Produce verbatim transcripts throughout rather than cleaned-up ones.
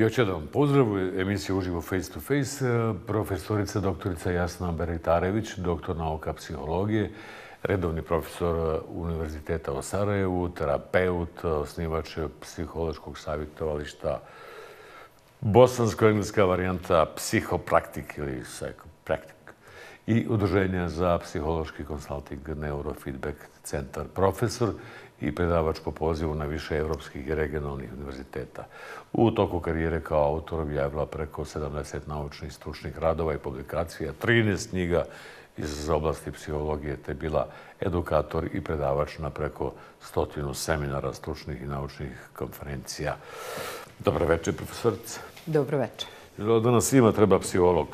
Još jednom pozdravu, emisija Uživo Face to Face, profesorica doktorica Jasna Bajraktarević, doktor nauka psihologije, redovni profesor Univerziteta u Sarajevu, terapeut, osnivač psihološkog savjetovališta, bosansko-engleska varijanta psihopraktik ili psychopraktik i udruženja za psihološki konsulting Neurofeedback centar, profesor i predavač po pozivu na više evropskih i regionalnih univerziteta. U toku karijere kao autor objavila preko sedamdeset naučnih stručnih radova i publikacija, trinaest knjiga iz oblasti psihologije, te bila edukator i predavač na preko stotinu seminara, stručnih i naučnih konferencija. Dobro večer, profesorice. Dobro večer. Danas svima treba psiholog.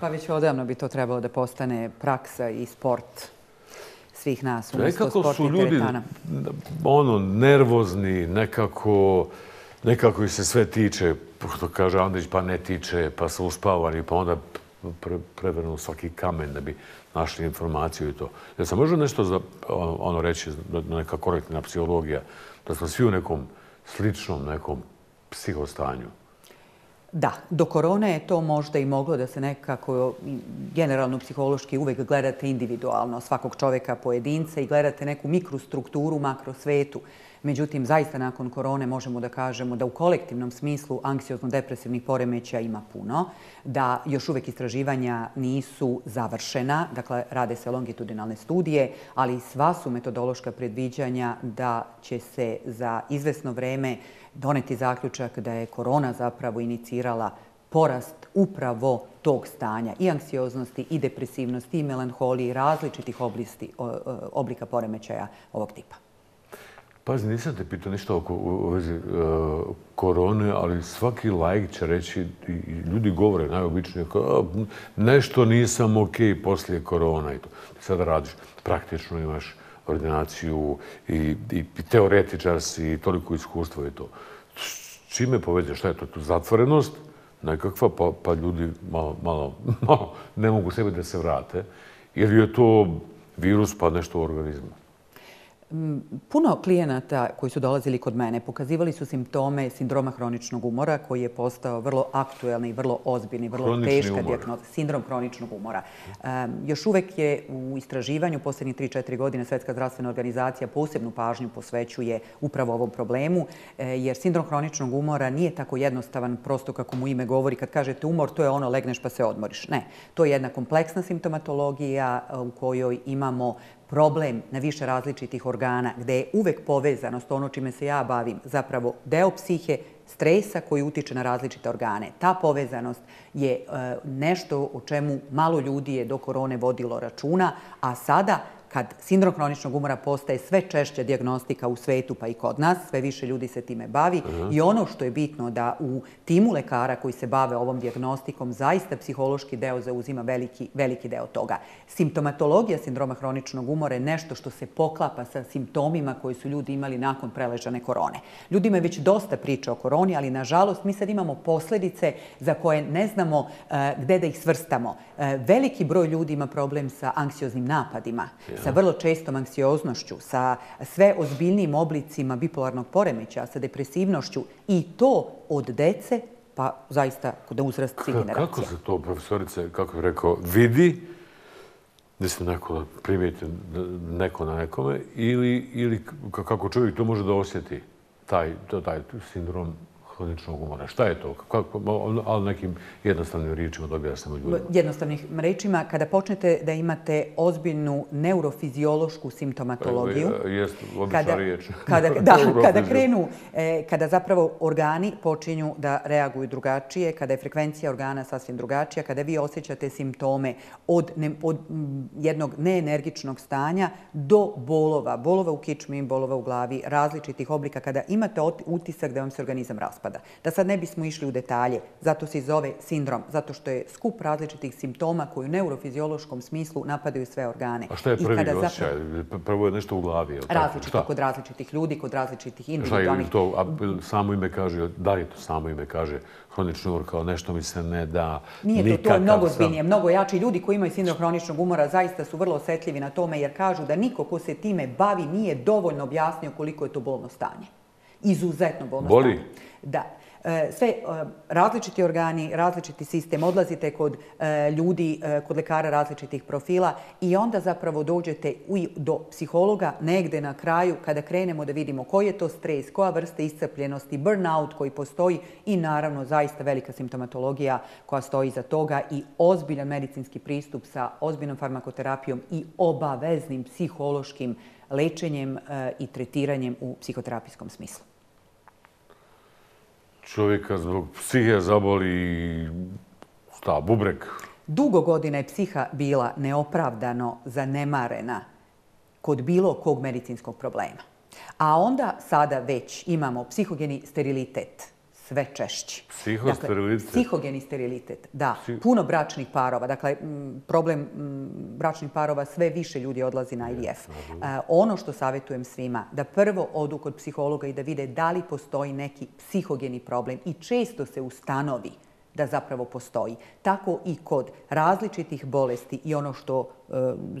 Pa već odavno bi to trebalo da postane praksa i sport svih nas, umjesto sportnih teretana. Nekako su ljudi nervozni, nekako ih se sve tiče, što kaže Andrić, pa ne tiče, pa su uspavani, pa onda prevrnu svaki kamen da bi našli informaciju i to. Jel sam možda nešto reći, neka korektna psihologija, da smo svi u nekom sličnom nekom psihostanju? Da, do korone je to možda i moglo da se nekako generalno psihološki uvek gledate individualno svakog čoveka, pojedinca i gledate neku mikrostrukturu, makrosvetu. Međutim, zaista nakon korone možemo da kažemo da u kolektivnom smislu anksiozno-depresivnih poremećaja ima puno, da još uvek istraživanja nisu završena, dakle rade se longitudinalne studije, ali sva su metodološka predviđanja da će se za izvesno vreme doneti zaključak da je korona zapravo inicirala porast upravo tog stanja i anksioznosti, i depresivnosti, i melanholije, i različitih oblika poremećaja ovog tipa. Pazi, nisam te pitao ništa u vezi korone, ali svaki laik će reći, ljudi govore najobičnije, nešto nisam okej poslije korona i to. Sada radiš, praktično imaš ordinaciju i teoretičar si i toliko iskustva i to. Čime povezuje? Šta je to? Zatvorenost nekakva, pa ljudi malo ne mogu sebi da se vrate. Jer je to virus pa nešto u organizmu. Puno klijenata koji su dolazili kod mene pokazivali su simptome sindroma hroničnog umora koji je postao vrlo aktuelni i vrlo ozbiljni, vrlo teška dijagnoza. Sindrom hroničnog umora. Još uvek je u istraživanju posljednjih tri do četiri godine Svjetska zdravstvena organizacija posebnu pažnju posvećuje upravo ovom problemu, jer sindrom hroničnog umora nije tako jednostavan, prosto kako mu ime govori, kad kažete umor, to je ono legneš pa se odmoriš. Ne, to je jedna kompleksna simptomatologija u kojoj imamo problem na više različitih organa, gde je uvek povezanost, ono čime se ja bavim, zapravo deo psihe, stresa koji utiče na različite organe. Ta povezanost je nešto o čemu malo ljudi je do korone vodilo računa, a sada kad sindrom hroničnog umora postaje sve češća dijagnostika u svetu pa i kod nas, sve više ljudi se time bavi i ono što je bitno da u timu lekara koji se bave ovom dijagnostikom zaista psihološki deo zauzima veliki deo toga. Simptomatologija sindroma hroničnog umora je nešto što se poklapa sa simptomima koje su ljudi imali nakon preležane korone. Ljudima je već dosta priča o koroni, ali nažalost mi sad imamo posljedice za koje ne znamo gde da ih svrstamo. Veliki broj ljudi ima problem sa anksioznim napadima, sa vrlo čestom anksioznošću, sa sve ozbiljnijim oblicima bipolarnog poremećaja, sa depresivnošću i to od dece, pa zaista kod uzrast svih generacija. Kako se to, profesorice, kako je rekao, vidi, da se neko primijeti neko na nekome, ili kako čovjek to može da osjeti, taj sindrom hroničnog umora? Šta je to? Ali nekim jednostavnim rečima da objasnimo ljudima. Jednostavnim rečima, kada počnete da imate ozbiljnu neurofiziološku simptomatologiju, kada zapravo organi počinju da reaguju drugačije, kada je frekvencija organa sasvim drugačija, kada vi osjećate simptome od jednog neenergičnog stanja do bolova, bolova u kičmi, bolova u glavi, različitih oblika, kada imate utisak da vam se organizam raspada. Da sad ne bismo išli u detalje, zato se i zove sindrom, zato što je skup različitih simptoma koji u neurofiziološkom smislu napadaju sve organe. A šta je prvi osjećaj? Prvo je nešto u glavi? Različito kod različitih ljudi, kod različitih individualnih. Samo ime kaže, da li to samo ime kaže hronični umor kao nešto mi se ne da... Nije to, to je mnogo zbiljnije, mnogo jači. Ljudi koji imaju sindrom hroničnog umora zaista su vrlo osetljivi na tome jer kažu da niko ko se time bavi nije dovoljno objasnio koliko je to bolno stanje. Izuzetno bolno stanje. Boli? Da. sve različiti organi, različiti sistem, odlazite kod ljudi, kod lekara različitih profila i onda zapravo dođete do psihologa negde na kraju kada krenemo da vidimo koji je to stres, koja vrsta iscrpljenosti, burnout koji postoji i naravno zaista velika simptomatologija koja stoji iza toga i ozbiljan medicinski pristup sa ozbiljnom farmakoterapijom i obaveznim psihološkim lečenjem i tretiranjem u psihoterapijskom smislu. Čovjeka zbog psihe zaboli šta, bubreg. Dugo godina je psiha bila neopravdano zanemarena kod bilo kog medicinskog problema. A onda sada već imamo psihogeni sterilitet, sve češći. Psihosterilitet? Dakle, psihogeni sterilitet, da. Psi... Puno bračnih parova, dakle problem bračnih parova, sve više ljudi odlazi na I V F. Uh, ono što savjetujem svima, da prvo odu kod psihologa i da vide da li postoji neki psihogeni problem i često se ustanovi da zapravo postoji. Tako i kod različitih bolesti i ono što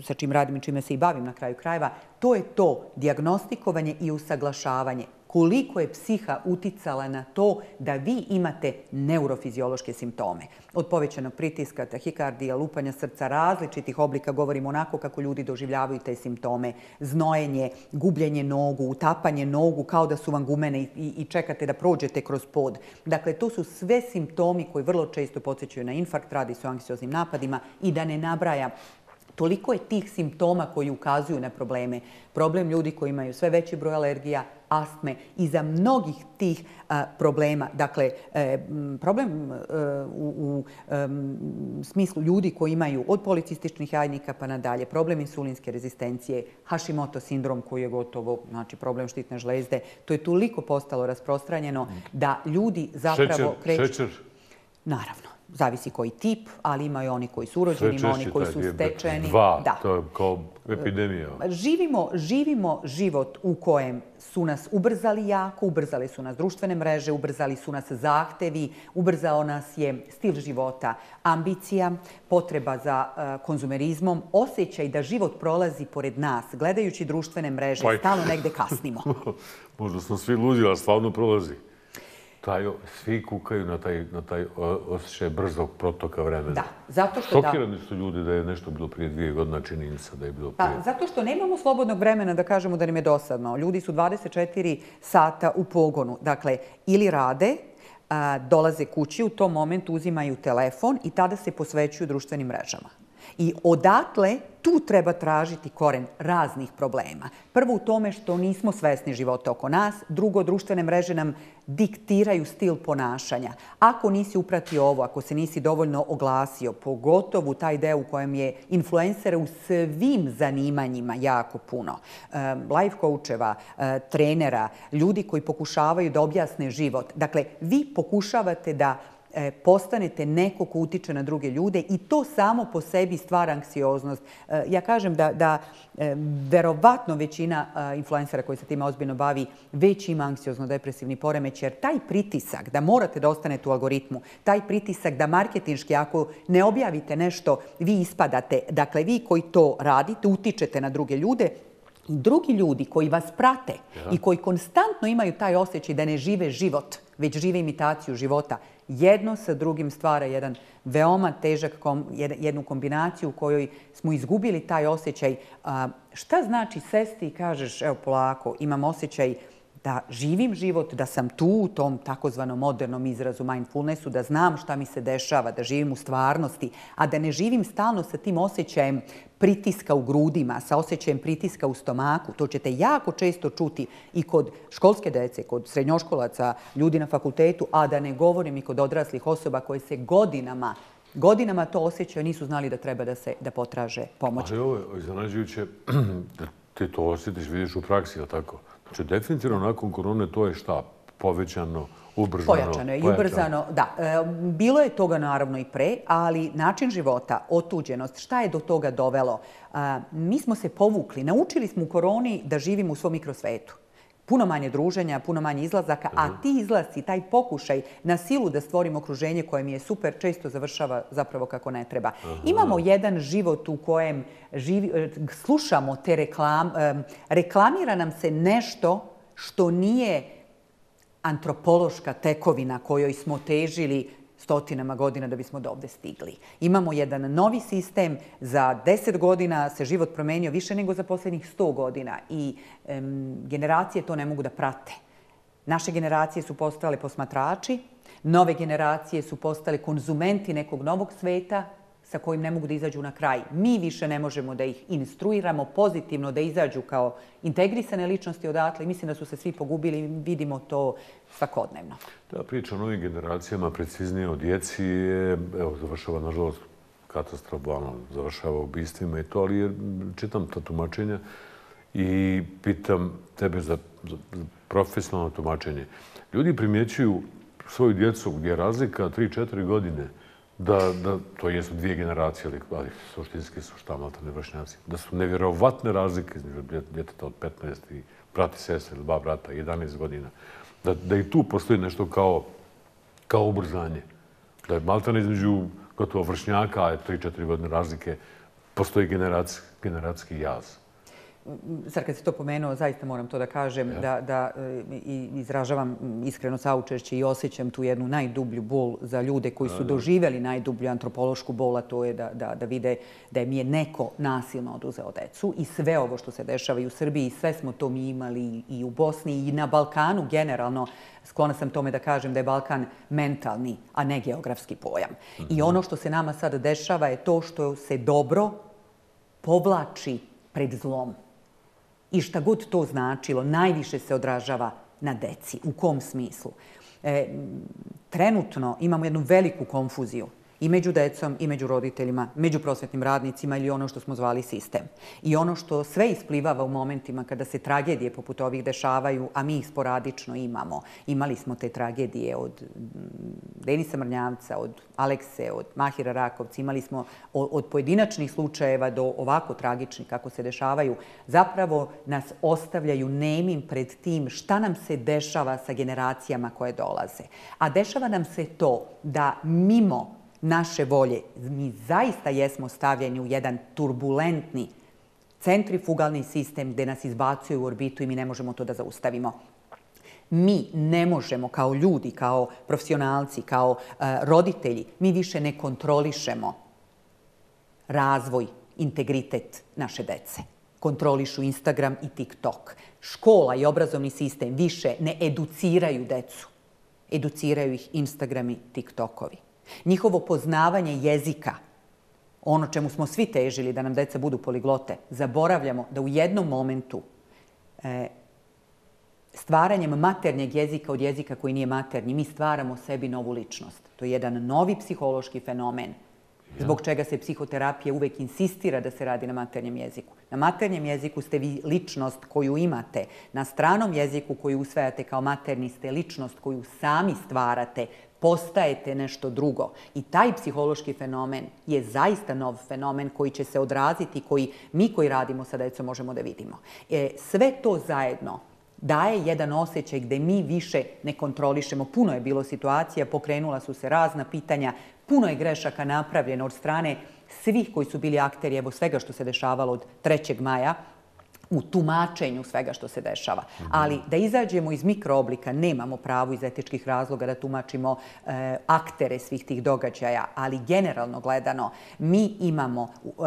sa čim radim i čime se i bavim na kraju krajeva, to je to dijagnostikovanje i usaglašavanje. Koliko je psiha uticala na to da vi imate neurofiziološke simptome. Od povećanog pritiska, tahikardija, lupanja srca, različitih oblika, govorimo onako kako ljudi doživljavaju te simptome, znojenje, gubljenje nogu, utapanje nogu kao da su vam gumene i čekate da prođete kroz pod. Dakle, to su sve simptomi koji vrlo često podsjećaju na infarkt, radi se o anksioznim napadima i da ne nabrajam. Toliko je tih simptoma koji ukazuju na probleme. Problem ljudi koji imaju sve veći broj alergija, astme i za mnogih tih a, problema. Dakle, e, problem e, u, u e, smislu ljudi koji imaju od policističnih jajnika pa nadalje, problem insulinske rezistencije, Hashimoto sindrom koji je gotovo, znači problem štitne žlezde, to je toliko postalo rasprostranjeno da ljudi zapravo kreću... Šećer? Naravno. Zavisi koji tip, ali imaju oni koji su urođeni, ima oni koji su stečeni. Dva, da. To je kao epidemija. Živimo, živimo život u kojem su nas ubrzali jako, ubrzali su nas društvene mreže, ubrzali su nas zahtevi, ubrzao nas je stil života, ambicija, potreba za uh, konzumerizmom, osjećaj da život prolazi pored nas, gledajući društvene mreže, Aj. stalno negde kasnimo. Možda smo svi ludi, ali stvarno prolazi. Taj, svi kukaju na taj, na taj osjećaj brzog protoka vremena. Da, zato što... Šokirani su ljudi da je nešto bilo prije dvije godina, činjenica da je bilo prije... Pa, zato što nemamo slobodnog vremena da kažemo da nam je dosadno. Ljudi su dvadeset četiri sata u pogonu. Dakle, ili rade, a, dolaze kući, u tom momentu uzimaju telefon i tada se posvećuju društvenim mrežama. I odatle tu treba tražiti koren raznih problema. Prvo u tome što nismo svesni života oko nas, drugo, društvene mreže nam diktiraju stil ponašanja. Ako nisi upratio ovo, ako se nisi dovoljno oglasio, pogotovo taj deo u kojem je influencera u svim zanimanjima jako puno, life coacheva, trenera, ljudi koji pokušavaju da objasne život. Dakle, vi pokušavate da postanete neko ko utiče na druge ljude i to samo po sebi stvara anksioznost. Ja kažem da, da verovatno većina influencera koji se time ozbiljno bavi već ima anksiozno-depresivni poremeć, jer taj pritisak da morate da ostanete u algoritmu, taj pritisak da marketinški ako ne objavite nešto, vi ispadate. Dakle, vi koji to radite, utičete na druge ljude, i drugi ljudi koji vas prate ja. i koji konstantno imaju taj osjećaj da ne žive život, već žive imitaciju života, jedno sa drugim stvara jedan veoma težak, kom, jednu kombinaciju u kojoj smo izgubili taj osjećaj. A, šta znači sesti i kažeš, evo polako, imam osjećaj da živim život, da sam tu u tom takozvanom modernom izrazu mindfulnessu, da znam šta mi se dešava, da živim u stvarnosti, a da ne živim stalno sa tim osjećajem pritiska u grudima, sa osjećajem pritiska u stomaku. To ćete jako često čuti i kod školske dece, kod srednjoškolaca, ljudi na fakultetu, a da ne govorim i kod odraslih osoba koje se godinama, godinama to osjećaju, nisu znali da treba da se da potraže pomoć. Ali ovo je iznenađujuće, ti to osjetiš, vidiš u praksi, ili tako? Znači, definitivno nakon korone to je šta? Povećano, ubrzano? Pojačano je i ubrzano, da. Bilo je toga naravno i pre, ali način života, otuđenost, šta je do toga dovelo? Mi smo se povukli, naučili smo u koroni da živimo u svom mikrosvetu. Puno manje druženja, puno manje izlazaka, a ti izlazi, taj pokušaj na silu da stvorimo okruženje koje mi je super, često završava zapravo kako ne treba. Aha. Imamo jedan život u kojem živi, slušamo te reklam, reklamiramo nam se nešto što nije antropološka tekovina kojoj smo težili stotinama godina da bismo do ovde stigli. Imamo jedan novi sistem, za deset godina se život promenio više nego za posljednjih sto godina i um, generacije to ne mogu da prate. Naše generacije su postale posmatrači, nove generacije su postale konzumenti nekog novog sveta sa kojim ne mogu da izađu na kraj. Mi više ne možemo da ih instruiramo pozitivno da izađu kao integrisane ličnosti odatle. Mislim da su se svi pogubili i vidimo to svakodnevno. Da, priča o novim generacijama, preciznije o djeci, je, evo, završava, nažalost, katastrofalno, završava ubistvima i to, ali je, čitam ta tumačenja i pitam tebe za, za profesionalno tumačenje. Ljudi primjećuju svoju djecu gdje je razlika tri četiri godine, da, da, to jesu dvije generacije, ali suštinski su šta maltene vršnjaci, da su nevjerovatne razlike između djeteta od petnaest i brata i sestre ili dva brata, jedanaest godina. Da, da i tu postoji nešto kao, kao ubrzanje. Da je maltene između gotovo vršnjaka, a je tri četiri godine razlike, postoji generac, generacijski jaz. Sad kad si to pomenuo, zaista moram to da kažem, ja. da, da i izražavam iskreno saučešće i osjećam tu jednu najdublju bol za ljude koji su doživjeli najdublju antropološku bol, a to je da, da, da vide da im je neko nasilno oduzeo decu. I sve ovo što se dešava i u Srbiji, sve smo to mi imali i u Bosni i na Balkanu generalno. Sklona sam tome da kažem da je Balkan mentalni, a ne geografski pojam. Mhm. I ono što se nama sad dešava je to što se dobro povlači pred zlom. I šta god to značilo, najviše se odražava na deci. U kom smislu? E, trenutno imamo jednu veliku konfuziju i među decom, i među roditeljima, među prosvetnim radnicima ili ono što smo zvali sistem. I ono što sve isplivava u momentima kada se tragedije poput ovih dešavaju, a mi ih sporadično imamo. Imali smo te tragedije od Denisa Mrnjavca, od Alekse, od Mahira Rakovci, imali smo od pojedinačnih slučajeva do ovako tragičnih kako se dešavaju. Zapravo nas ostavljaju nemim pred tim šta nam se dešava sa generacijama koje dolaze. A dešava nam se to da mimo naše volje, mi zaista jesmo stavljeni u jedan turbulentni centrifugalni sistem gdje nas izbacuje u orbitu i mi ne možemo to da zaustavimo. Mi ne možemo kao ljudi, kao profesionalci, kao uh, roditelji, mi više ne kontrolišemo razvoj, integritet naše dece. Kontrolišu Instagram i TikTok. Škola i obrazovni sistem više ne educiraju decu. Educiraju ih Instagram i TikTokovi. Njihovo poznavanje jezika, ono čemu smo svi težili da nam deca budu poliglote, zaboravljamo da u jednom momentu e, stvaranjem maternjeg jezika od jezika koji nije maternji, mi stvaramo sebi novu ličnost. To je jedan novi psihološki fenomen, zbog čega se psihoterapija uvek insistira da se radi na maternjem jeziku. Na maternjem jeziku ste vi ličnost koju imate. Na stranom jeziku koju usvajate kao materni ste ličnost koju sami stvarate, postajete nešto drugo. I taj psihološki fenomen je zaista nov fenomen koji će se odraziti, koji mi koji radimo sa decom možemo da vidimo. E, sve to zajedno daje jedan osjećaj gde mi više ne kontrolišemo. Puno je bilo situacija, pokrenula su se razna pitanja, puno je grešaka napravljeno od strane svih koji su bili akteri, evo svega što se dešavalo od trećeg maja, u tumačenju svega što se dešava. Ali da izađemo iz mikrooblika, nemamo pravo iz etičkih razloga da tumačimo e, aktere svih tih događaja, ali generalno gledano mi imamo, e,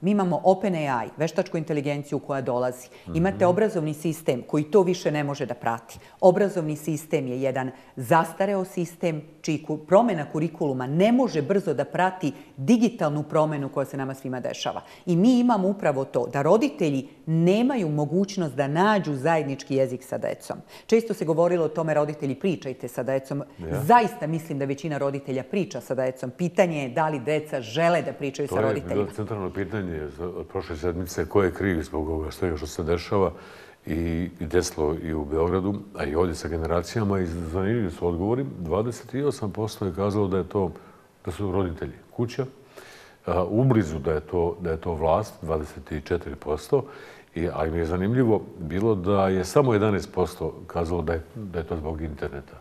mi imamo Open A I, veštačku inteligenciju koja dolazi. Imate obrazovni sistem koji to više ne može da prati. Obrazovni sistem je jedan zastareo sistem čiji promjena kurikuluma ne može brzo da prati digitalnu promjenu koja se nama svima dešava. I mi imamo upravo to da roditelji ne nemaju mogućnost da nađu zajednički jezik sa decom. Često se govorilo o tome, roditelji, pričajte sa decom. Ja. Zaista mislim da većina roditelja priča sa decom. Pitanje je da li deca žele da pričaju to sa roditeljima. To je bilo centralno pitanje od prošle sedmice, ko je kriv zbog ovoga što još se dešava i desilo i u Beogradu, a i ovdje sa generacijama. I zanimljivi su odgovori. dvadeset osam posto je kazalo da je to, da su roditelji kuća, u blizu da je to, da je to vlast, dvadeset četiri posto. I, ali mi je zanimljivo bilo da je samo jedanaest posto kazalo da je, da je to zbog interneta.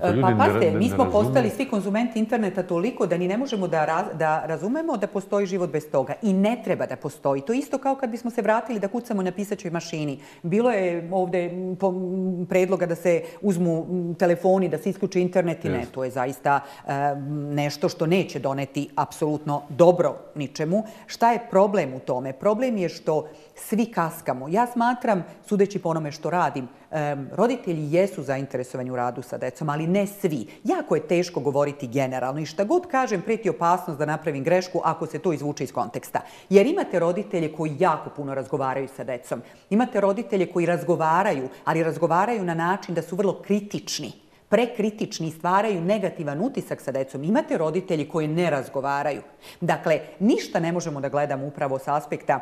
Pa pazite, mi smo postali svi konzumenti interneta toliko da ni ne možemo da razumemo da postoji život bez toga. I ne treba da postoji. To je isto kao kad bismo se vratili da kucamo na pisaćoj mašini. Bilo je ovde predloga da se uzmu telefoni, da se isključi internet i ne. To je zaista nešto što neće doneti apsolutno dobro ničemu. Šta je problem u tome? Problem je što svi kaskamo. Ja smatram, sudeći po onome što radim, roditelji jesu zainteresovani u radu sa decom, ali ne svi. Jako je teško govoriti generalno i šta god kažem preti opasnost da napravim grešku ako se to izvuče iz konteksta. Jer imate roditelje koji jako puno razgovaraju sa decom. Imate roditelje koji razgovaraju, ali razgovaraju na način da su vrlo kritični, prekritični, stvaraju negativan utisak sa decom. Imate roditelji koji ne razgovaraju. Dakle, ništa ne možemo da gledamo upravo sa aspekta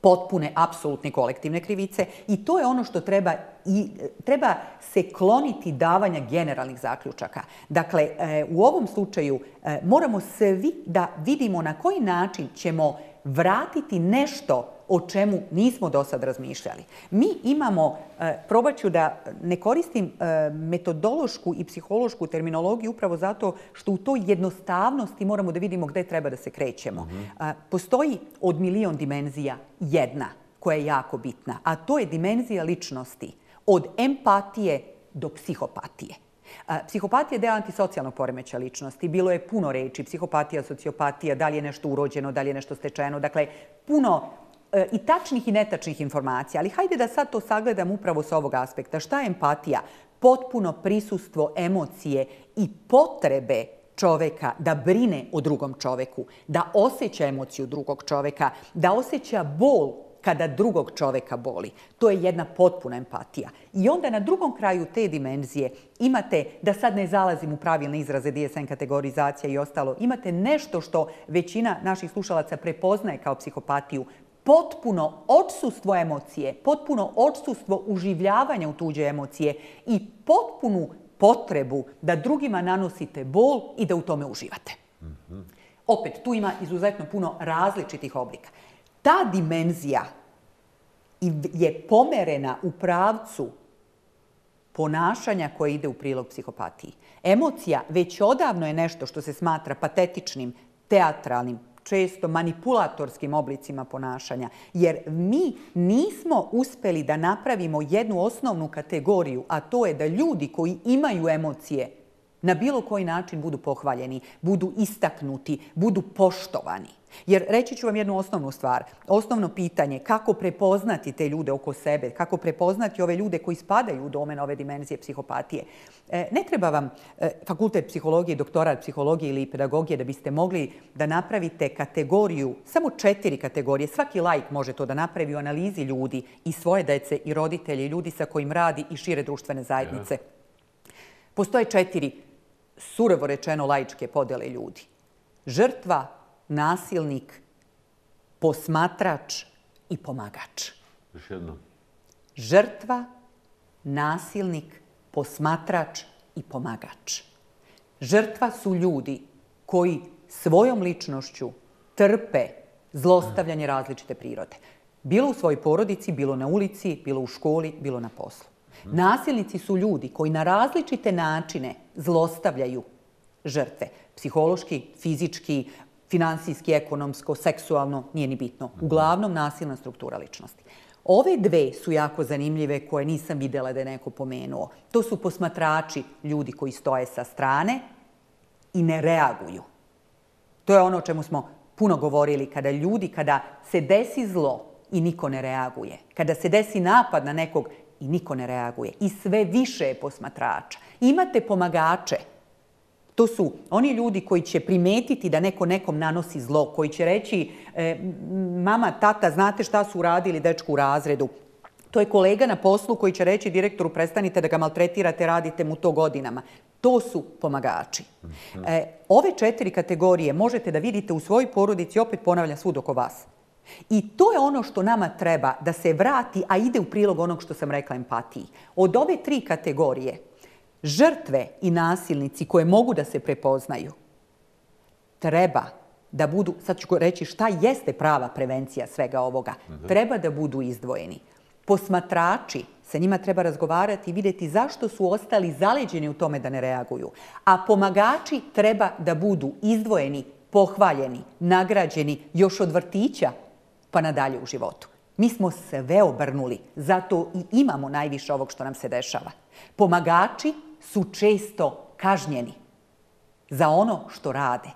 potpune, apsolutne kolektivne krivice i to je ono što treba i treba se kloniti davanja generalnih zaključaka. Dakle, u ovom slučaju moramo svi da vidimo na koji način ćemo vratiti nešto o čemu nismo do sad razmišljali. Mi imamo, probat ću da ne koristim metodološku i psihološku terminologiju upravo zato što u toj jednostavnosti moramo da vidimo gde treba da se krećemo. Postoji od milion dimenzija jedna koja je jako bitna, a to je dimenzija ličnosti od empatije do psihopatije. Psihopatija je deo antisocijalnog poremeća ličnosti. Bilo je puno reči, psihopatija, sociopatija, da li je nešto urođeno, da li je nešto stečeno. Dakle, puno i tačnih i netačnih informacija. Ali hajde da sad to sagledam upravo s ovog aspekta. Šta je empatija? Potpuno prisustvo emocije i potrebe čoveka da brine o drugom čoveku, da osjeća emociju drugog čoveka, da osjeća bol kada drugog čoveka boli. To je jedna potpuna empatija. I onda na drugom kraju te dimenzije imate, da sad ne zalazim u pravilne izraze D S M kategorizacija i ostalo, imate nešto što većina naših slušalaca prepoznaje kao psihopatiju, potpuno odsustvo emocije, potpuno odsustvo uživljavanja u tuđe emocije i potpunu potrebu da drugima nanosite bol i da u tome uživate. Opet, tu ima izuzetno puno različitih oblika. Ta dimenzija je pomerena u pravcu ponašanja koje ide u prilog psihopatiji. Emocija već odavno je nešto što se smatra patetičnim, teatralnim, često manipulatorskim oblicima ponašanja, jer mi nismo uspeli da napravimo jednu osnovnu kategoriju, a to je da ljudi koji imaju emocije na bilo koji način budu pohvaljeni, budu istaknuti, budu poštovani. Jer reći ću vam jednu osnovnu stvar, osnovno pitanje kako prepoznati te ljude oko sebe, kako prepoznati ove ljude koji spadaju u domen ove dimenzije psihopatije. Ne treba vam fakultet psihologije, doktorat psihologije ili pedagogije da biste mogli da napravite kategoriju, samo četiri kategorije, svaki laik može to da napravi u analizi ljudi i svoje dece i roditelje i ljudi sa kojim radi i šire društvene zajednice. Postoje četiri, surovo rečeno, laičke podele ljudi. Žrtva, nasilnik, posmatrač i pomagač. Još jednom. Žrtva, nasilnik, posmatrač i pomagač. Žrtva su ljudi koji svojom ličnošću trpe zlostavljanje različite prirode. Bilo u svojoj porodici, bilo na ulici, bilo u školi, bilo na poslu. Nasilnici su ljudi koji na različite načine zlostavljaju žrtve. Psihološki, fizički, finansijski, ekonomsko, seksualno, nije ni bitno. Uglavnom, nasilna struktura ličnosti. Ove dve su jako zanimljive koje nisam videla da je neko pomenuo. To su posmatrači, ljudi koji stoje sa strane i ne reaguju. To je ono o čemu smo puno govorili, kada ljudi, kada se desi zlo i niko ne reaguje. Kada se desi napad na nekog i niko ne reaguje. I sve više je posmatrača. Imate pomagače. To su oni ljudi koji će primetiti da neko nekom nanosi zlo, koji će reći mama, tata, znate šta su uradili dečku u razredu. To je kolega na poslu koji će reći direktoru prestanite da ga maltretirate, radite mu to godinama. To su pomagači. Ove četiri kategorije možete da vidite u svojoj porodici, opet ponavljam, svud oko vas. I to je ono što nama treba da se vrati, a ide u prilog onog što sam rekla empatiji. Od ove tri kategorije, žrtve i nasilnici koje mogu da se prepoznaju, treba da budu, sad ću reći šta jeste prava prevencija svega ovoga, treba da budu izdvojeni. Posmatrači Sa njima treba razgovarati i vidjeti zašto su ostali zaleđeni u tome da ne reaguju. A pomagači treba da budu izdvojeni, pohvaljeni, nagrađeni još od vrtića pa nadalje u životu. Mi smo sve obrnuli, zato i imamo najviše ovog što nam se dešava. Pomagači su često kažnjeni za ono što rade.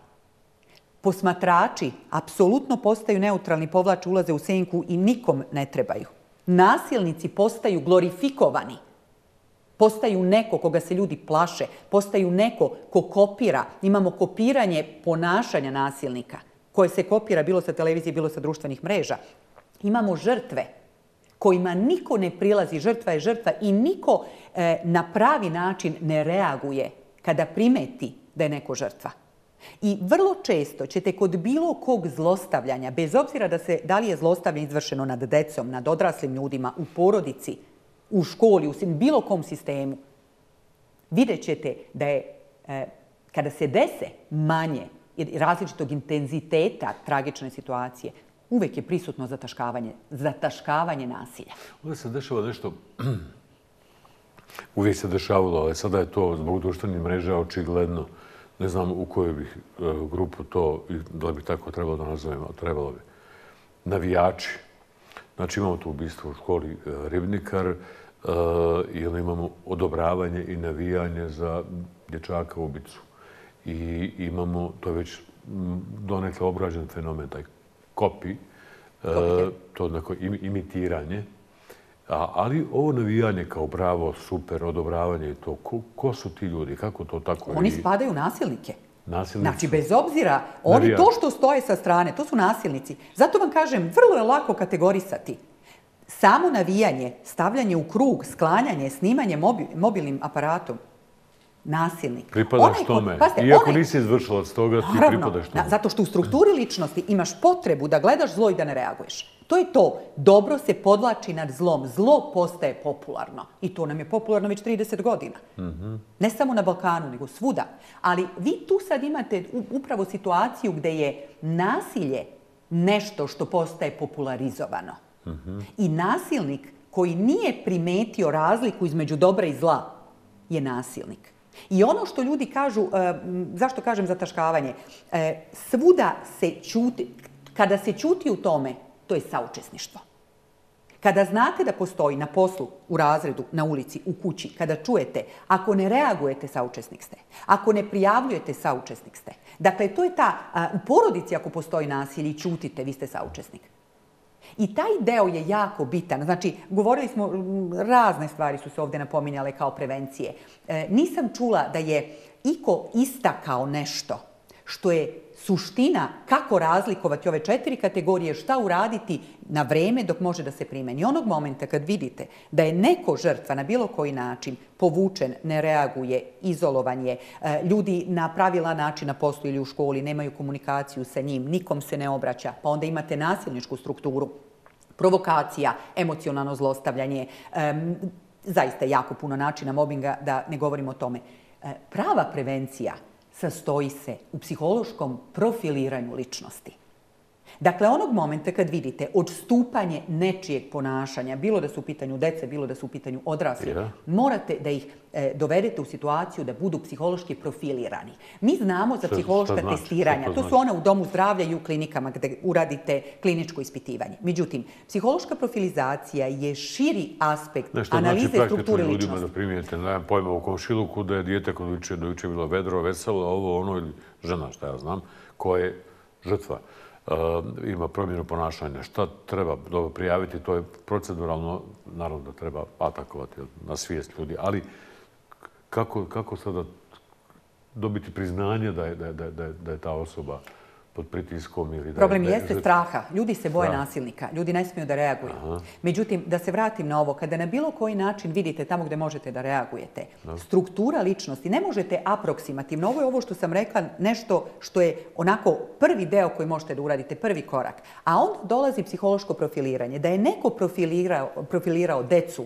Posmatrači apsolutno postaju neutralni, povlače, ulaze u senku i nikom ne trebaju. Nasilnici postaju glorifikovani, postaju neko koga se ljudi plaše, postaju neko ko kopira. Imamo kopiranje ponašanja nasilnika koje se kopira bilo sa televizije, bilo sa društvenih mreža. Imamo žrtve kojima niko ne prilazi, žrtva je žrtva i niko e, na pravi način ne reaguje kada primeti da je neko žrtva. I vrlo često ćete kod bilo kog zlostavljanja, bez obzira da, se, da li je zlostavljanje izvršeno nad decom, nad odraslim ljudima, u porodici, u školi, u bilo kom sistemu, vidjet ćete da je e, kada se dese manje različitog intenziteta tragične situacije, uvijek je prisutno zataškavanje, zataškavanje nasilja. Uvijek se dešava nešto, uvijek se dešavalo, ali sada je to zbog društvenih mreža očigledno. Ne znam u koju bih grupu to, da bi tako trebalo da nazovem, trebalo bi. Navijači. Znači imamo tu ubistvo u školi Ribnikar, jer imamo odobravanje i navijanje za dječaka ubicu. I imamo, to je već donekle obrađen fenomen, taj kopi, to neko imitiranje. Ali ovo navijanje kao bravo, super, odobravanje i to, ko su ti ljudi, kako to tako... Oni spadaju u nasilnike. Nasilnici. Znači, bez obzira, oni to što stoje sa strane, to su nasilnici. Zato vam kažem, vrlo je lako kategorisati. Samo navijanje, stavljanje u krug, sklanjanje, snimanje mobilnim aparatom, nasilnik. Pripadaš tome. Iako nisi izvršilac toga, ti pripadaš tome. Zato što u strukturi ličnosti imaš potrebu da gledaš zlo i da ne reaguješ. To je to. Dobro se podlači nad zlom. Zlo postaje popularno. I to nam je popularno već trideset godina. Ne samo na Balkanu, nego svuda. Ali vi tu sad imate upravo situaciju gde je nasilje nešto što postaje popularizovano. I nasilnik koji nije primetio razliku između dobra i zla je nasilnik. I ono što ljudi kažu, zašto kažem zataškavanje, svuda se ćuti, kada se ćuti u tome, to je saučesništvo. Kada znate da postoji na poslu, u razredu, na ulici, u kući, kada čujete, ako ne reagujete, saučesnik ste. Ako ne prijavljujete, saučesnik ste. Dakle, to je ta, u porodici ako postoji nasilje i ćutite, vi ste saučesnik. I taj deo je jako bitan. Znači, govorili smo, razne stvari su se ovdje napominjale kao prevencije. E, nisam čula da je iko istakao nešto što je suština kako razlikovati ove četiri kategorije, šta uraditi na vreme dok može da se primeni. Onog momenta kad vidite da je neko žrtva na bilo koji način povučen, ne reaguje, izolovan je, ljudi na pravilan način na poslu ili u školi nemaju komunikaciju sa njim, nikom se ne obraća, pa onda imate nasilničku strukturu, provokacija, emocionalno zlostavljanje, um, zaista jako puno načina mobinga, da ne govorimo o tome. Prava prevencija sastoji se u psihološkom profiliranju ličnosti. Dakle, onog momenta kad vidite odstupanje nečijeg ponašanja, bilo da su u pitanju dece, bilo da su u pitanju odrasli, morate da ih dovedete u situaciju da budu psihološki profilirani. Mi znamo za psihološka testiranja. To su ona u domu zdravlja i u klinikama gde uradite kliničko ispitivanje. Međutim, psihološka profilizacija je širi aspekt analize strukture ličnosti. Ljudima da primijete, nemam pojma, u komšiluku da je dijete kod uče dojuče bilo vedro, veselo, ovo, ono ili žena, šta ja znam, koja je žrtva. Ima promjenu ponašanja. Šta treba dobro prijaviti, to je proceduralno, naravno da treba atakovati na svijest ljudi, ali kako sada dobiti priznanje da je ta osoba pod pritiskom ili da je... Problem jeste straha. Ljudi se boje nasilnika. Ljudi ne smiju da reaguju. Međutim, da se vratim na ovo, kada na bilo koji način vidite tamo gde možete da reagujete, struktura ličnosti, ne možete aproksimativno. Ovo je ovo što sam rekla, nešto što je onako prvi deo koji možete da uradite, prvi korak. A onda dolazi psihološko profiliranje. Da je neko profilirao decu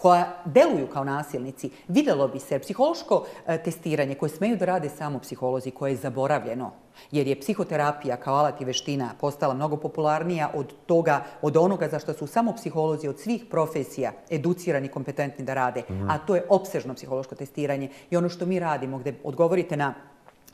koja deluju kao nasilnici, videlo bi se psihološko testiranje koje smeju da rade samo psiholozi, koje je zaboravljeno, jer je psihoterapija kao alat i veština postala mnogo popularnija od toga, od onoga za što su samo psiholozi od svih profesija educirani i kompetentni da rade, a to je opsežno psihološko testiranje. I ono što mi radimo, gde odgovorite na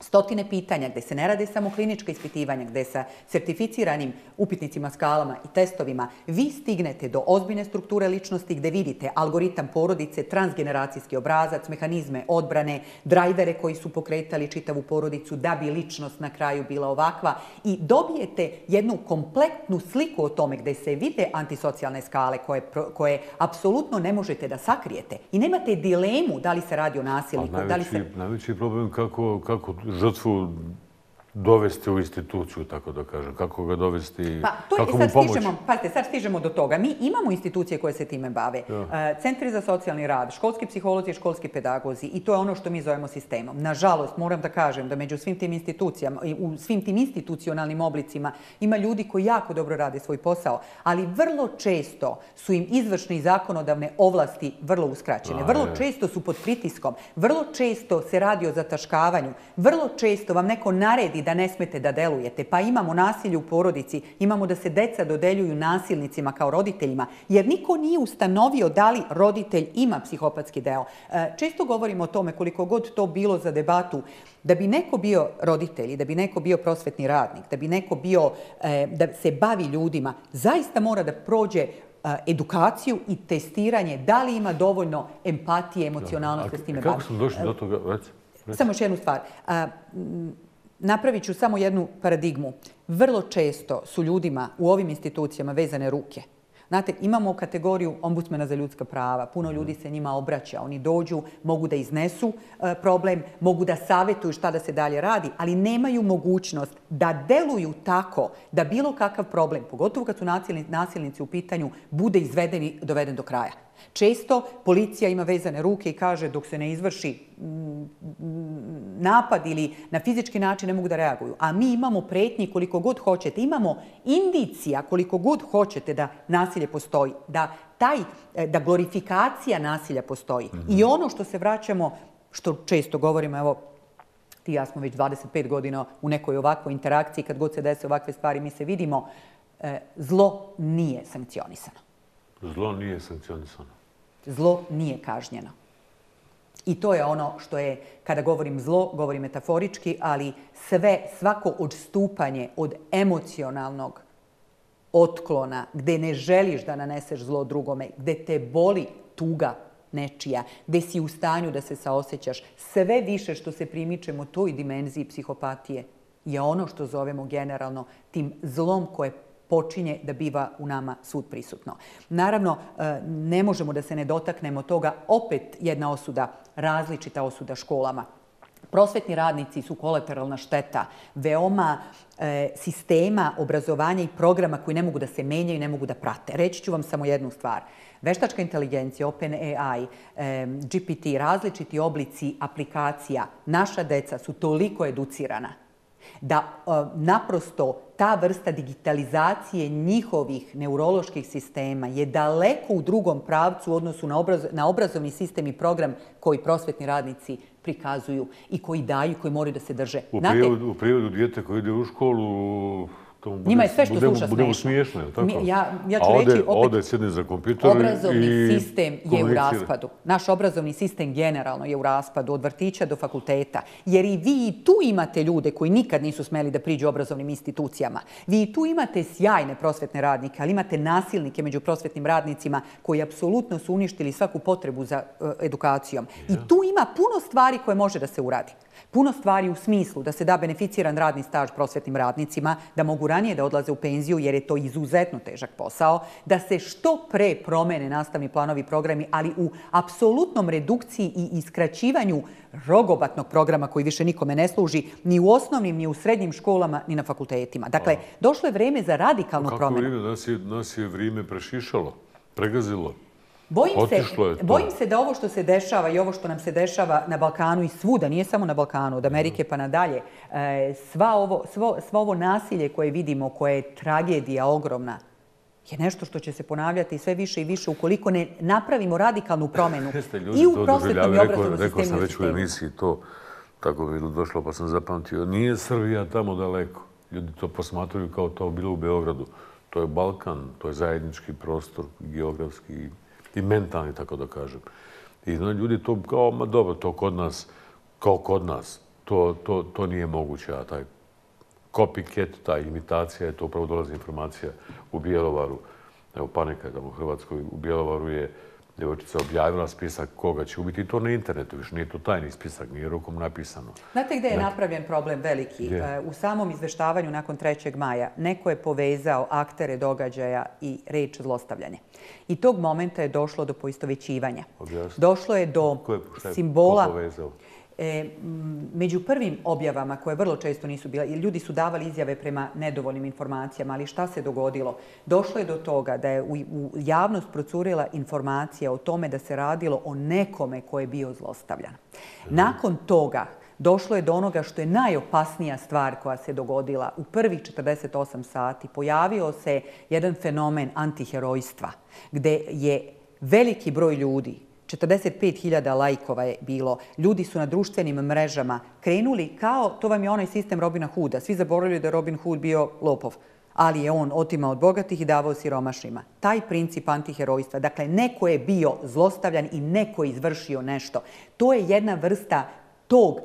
stotine pitanja, gde se ne rade samo klinička ispitivanja, gde sa sertificiranim upitnicima, skalama i testovima vi stignete do ozbiljne strukture ličnosti, gde vidite algoritam porodice, transgeneracijski obrazac, mehanizme odbrane, drajvere koji su pokretali čitavu porodicu da bi ličnost na kraju bila ovakva, i dobijete jednu kompletnu sliku o tome gde se vide antisocijalne skale koje, koje apsolutno ne možete da sakrijete i nemate dilemu da li se radi o nasilniku. Najveći problem kako žrtvu dovesti u instituciju, tako da kažem. Kako ga dovesti i kako mu pomoći? Pazite, sad stižemo do toga. Mi imamo institucije koje se time bave. Centri za socijalni rad, školski psiholozi i školski pedagozi, i to je ono što mi zovemo sistemom. Nažalost, moram da kažem da među svim tim institucijama i u svim tim institucionalnim oblicima ima ljudi koji jako dobro rade svoj posao, ali vrlo često su im izvršne i zakonodavne ovlasti vrlo uskraćene. Vrlo često su pod pritiskom. Vrlo često se radi o zataškavanju. Vrlo često vam neko naredi da ne smete da delujete. Pa imamo nasilje u porodici, imamo da se deca dodeljuju nasilnicima kao roditeljima, jer niko nije ustanovio da li roditelj ima psihopatski deo. Često govorimo o tome, koliko god to bilo za debatu, da bi neko bio roditelj, da bi neko bio prosvetni radnik, da bi neko bio, da se bavi ljudima, zaista mora da prođe edukaciju i testiranje da li ima dovoljno empatije, emocionalnosti s time bavi. Kako smo došli do toga? Samo još jednu stvar. Napravit ću samo jednu paradigmu. Vrlo često su ljudima u ovim institucijama vezane ruke. Znate, imamo kategoriju ombudsmana za ljudska prava. Puno ljudi se njima obraća. Oni dođu, mogu da iznesu problem, mogu da savjetuju šta da se dalje radi, ali nemaju mogućnost da deluju tako da bilo kakav problem, pogotovo kad su nasilnici u pitanju, bude izveden i doveden do kraja. Često policija ima vezane ruke i kaže dok se ne izvrši napad ili na fizički način ne mogu da reaguju. A mi imamo pretnji koliko god hoćete, imamo indicija koliko god hoćete da nasilje postoji, da, taj, da glorifikacija nasilja postoji. I ono što se vraćamo, što često govorimo, evo, ti i ja smo već dvadeset pet godina u nekoj ovakvoj interakciji, kad god se dese ovakve stvari mi se vidimo, zlo nije sankcionisano. Zlo nije sankcionisano. Zlo nije kažnjeno. I to je ono što je, kada govorim zlo, govorim metaforički, ali sve, svako odstupanje od emocionalnog otklona, gde ne želiš da naneseš zlo drugome, gde te boli tuga nečija, gde si u stanju da se saosećaš, sve više što se primičemo toj dimenziji psihopatije je ono što zovemo generalno tim zlom koje počinje da biva u nama svud prisutno. Naravno, ne možemo da se ne dotaknemo toga. Opet jedna osuda, različita osuda školama. Prosvetni radnici su kolateralna šteta veoma sistema obrazovanja i programa koji ne mogu da se menjaju i ne mogu da prate. Reći ću vam samo jednu stvar. Veštačka inteligencija, Open A I, G P T, različiti oblici aplikacija, naša deca su toliko educirana da naprosto ta vrsta digitalizacije njihovih neuroloških sistema je daleko u drugom pravcu u odnosu na obrazovni sistem i program koji prosvetni radnici prikazuju i koji daju, koji moraju da se drže. U prijevodu, dijete koje ide u školu, njima je sve što sluša smiješno. A ode sjedne za kompjuter i komunicira. Obrazovni sistem je u raspadu. Naš obrazovni sistem generalno je u raspadu, od vrtića do fakulteta. Jer i vi i tu imate ljude koji nikad nisu smeli da priđu obrazovnim institucijama. Vi i tu imate sjajne prosvetne radnike, ali imate nasilnike među prosvetnim radnicima koji apsolutno su uništili svaku potrebu za edukacijom. I tu ima puno stvari koje može da se uradi. Puno stvari u smislu da se da beneficiran radni staž prosvetnim radnicima, da mogu ranije da odlaze u penziju jer je to izuzetno težak posao, da se što pre promene nastavni planovi programi, ali u apsolutnom redukciji i iskraćivanju rogobatnog programa koji više nikome ne služi ni u osnovnim, ni u srednjim školama, ni na fakultetima. Dakle, došlo je vreme za radikalnu promenu. Kako vrijeme, nas je vrijeme prešišalo, pregazilo. Bojim se da ovo što se dešava i ovo što nam se dešava na Balkanu i svuda, nije samo na Balkanu, od Amerike pa nadalje, sva ovo nasilje koje vidimo, koje je tragedija ogromna, je nešto što će se ponavljati sve više i više ukoliko ne napravimo radikalnu promjenu i u prosvetnom i obrazovnom sistemu. Rekao sam već u emisiji to, tako bi došlo pa sam zapamtio. Nije Srbija tamo daleko. Ljudi to posmatruju kao to bilo u Beogradu. To je Balkan, to je zajednički prostor, geografski i mentalni, tako da kažem. I ljudi to kao, ma dobro, to kod nas, kao kod nas, to nije moguće, a taj copycat, ta imitacija, to upravo dolazi informacija u Bjelovaru. Evo, panika tamo u Hrvatskoj, u Bjelovaru je djevojčica objavila spisak koga će ubiti i to na internetu, više nije to tajni spisak, nije rukom napisano. Znate gdje je napravljen problem veliki? U samom izveštavanju nakon trećeg maja neko je povezao aktere događaja i reč zlostavljanje. I tog momenta je došlo do poistovećivanja. Došlo je do simbola... Među prvim objavama, koje vrlo često nisu bila, ljudi su davali izjave prema nedovoljnim informacijama, ali šta se dogodilo? Došlo je do toga da je u javnost procurila informacija o tome da se radilo o nekome ko je bio zlostavljan. Nakon toga došlo je do onoga što je najopasnija stvar koja se dogodila. U prvih četrdeset osam sati pojavio se jedan fenomen antiherojstva, gde je veliki broj ljudi, četrdeset pet hiljada lajkova je bilo. Ljudi su na društvenim mrežama krenuli kao, to vam je onaj sistem Robina Hooda. Svi zaboravljaju da je Robin Hood bio lopov, ali je on otimao od bogatih i davao siromašnima. Taj princip antiherojstva, dakle neko je bio zlostavljan i neko je izvršio nešto. To je jedna vrsta tog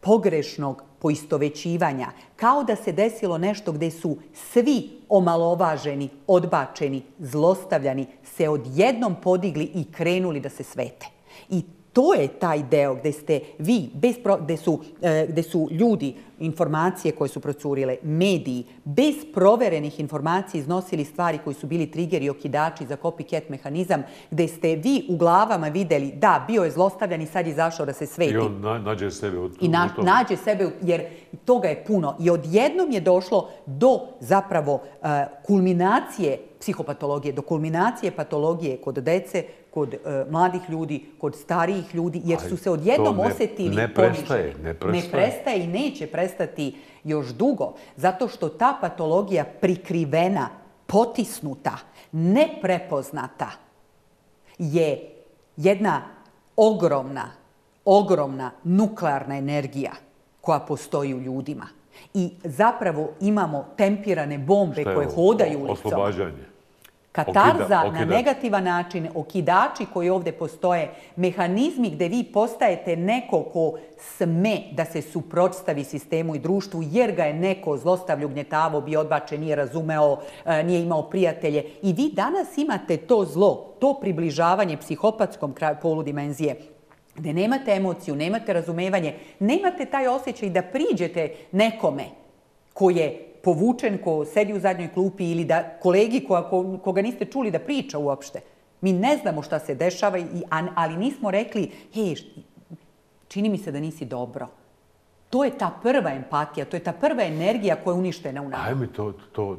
pogrešnog poistovećivanja, kao da se desilo nešto gdje su svi omalovaženi, odbačeni, zlostavljani, se odjednom podigli i krenuli da se svete. I to je taj deo gdje ste vi, gdje su ljudi, informacije koje su procurile, mediji, bez proverenih informacija iznosili stvari koji su bili trigeri, okidači za copycat mehanizam, gdje ste vi u glavama videli da bio je zlostavljan i sad je izašao da se sveti. I on nađe sebe u tome. I nađe sebe jer toga je puno. I odjednom je došlo do zapravo kulminacije psihopatologije, do kulminacije patologije kod dece, kod mladih ljudi, kod starijih ljudi, jer su se odjednom osjetili poniženi. Ne prestaje i neće prestati još dugo, zato što ta patologija prikrivena, potisnuta, neprepoznata je jedna ogromna, ogromna nuklearna energija koja postoji u ljudima. I zapravo imamo tempirane bombe koje hodaju ulicom. Oslobađanje. Katarza na negativan način, okidači koji ovdje postoje, mehanizmi gdje vi postajete neko ko sme da se suprotstavi sistemu i društvu jer ga je neko zlostavljao, ugnjetavao, bio odbačen, nije razumeo, nije imao prijatelje. I vi danas imate to zlo, to približavanje psihopatskom polu dimenzije, gdje nemate emociju, nemate razumevanje, nemate taj osjećaj da priđete nekome ko je povučen, ko sedi u zadnjoj klupi ili da kolegi koga niste čuli da priča uopšte. Mi ne znamo šta se dešava, ali nismo rekli, hej, čini mi se da nisi dobro. To je ta prva empatija, to je ta prva energija koja je uništena u nama. Ajme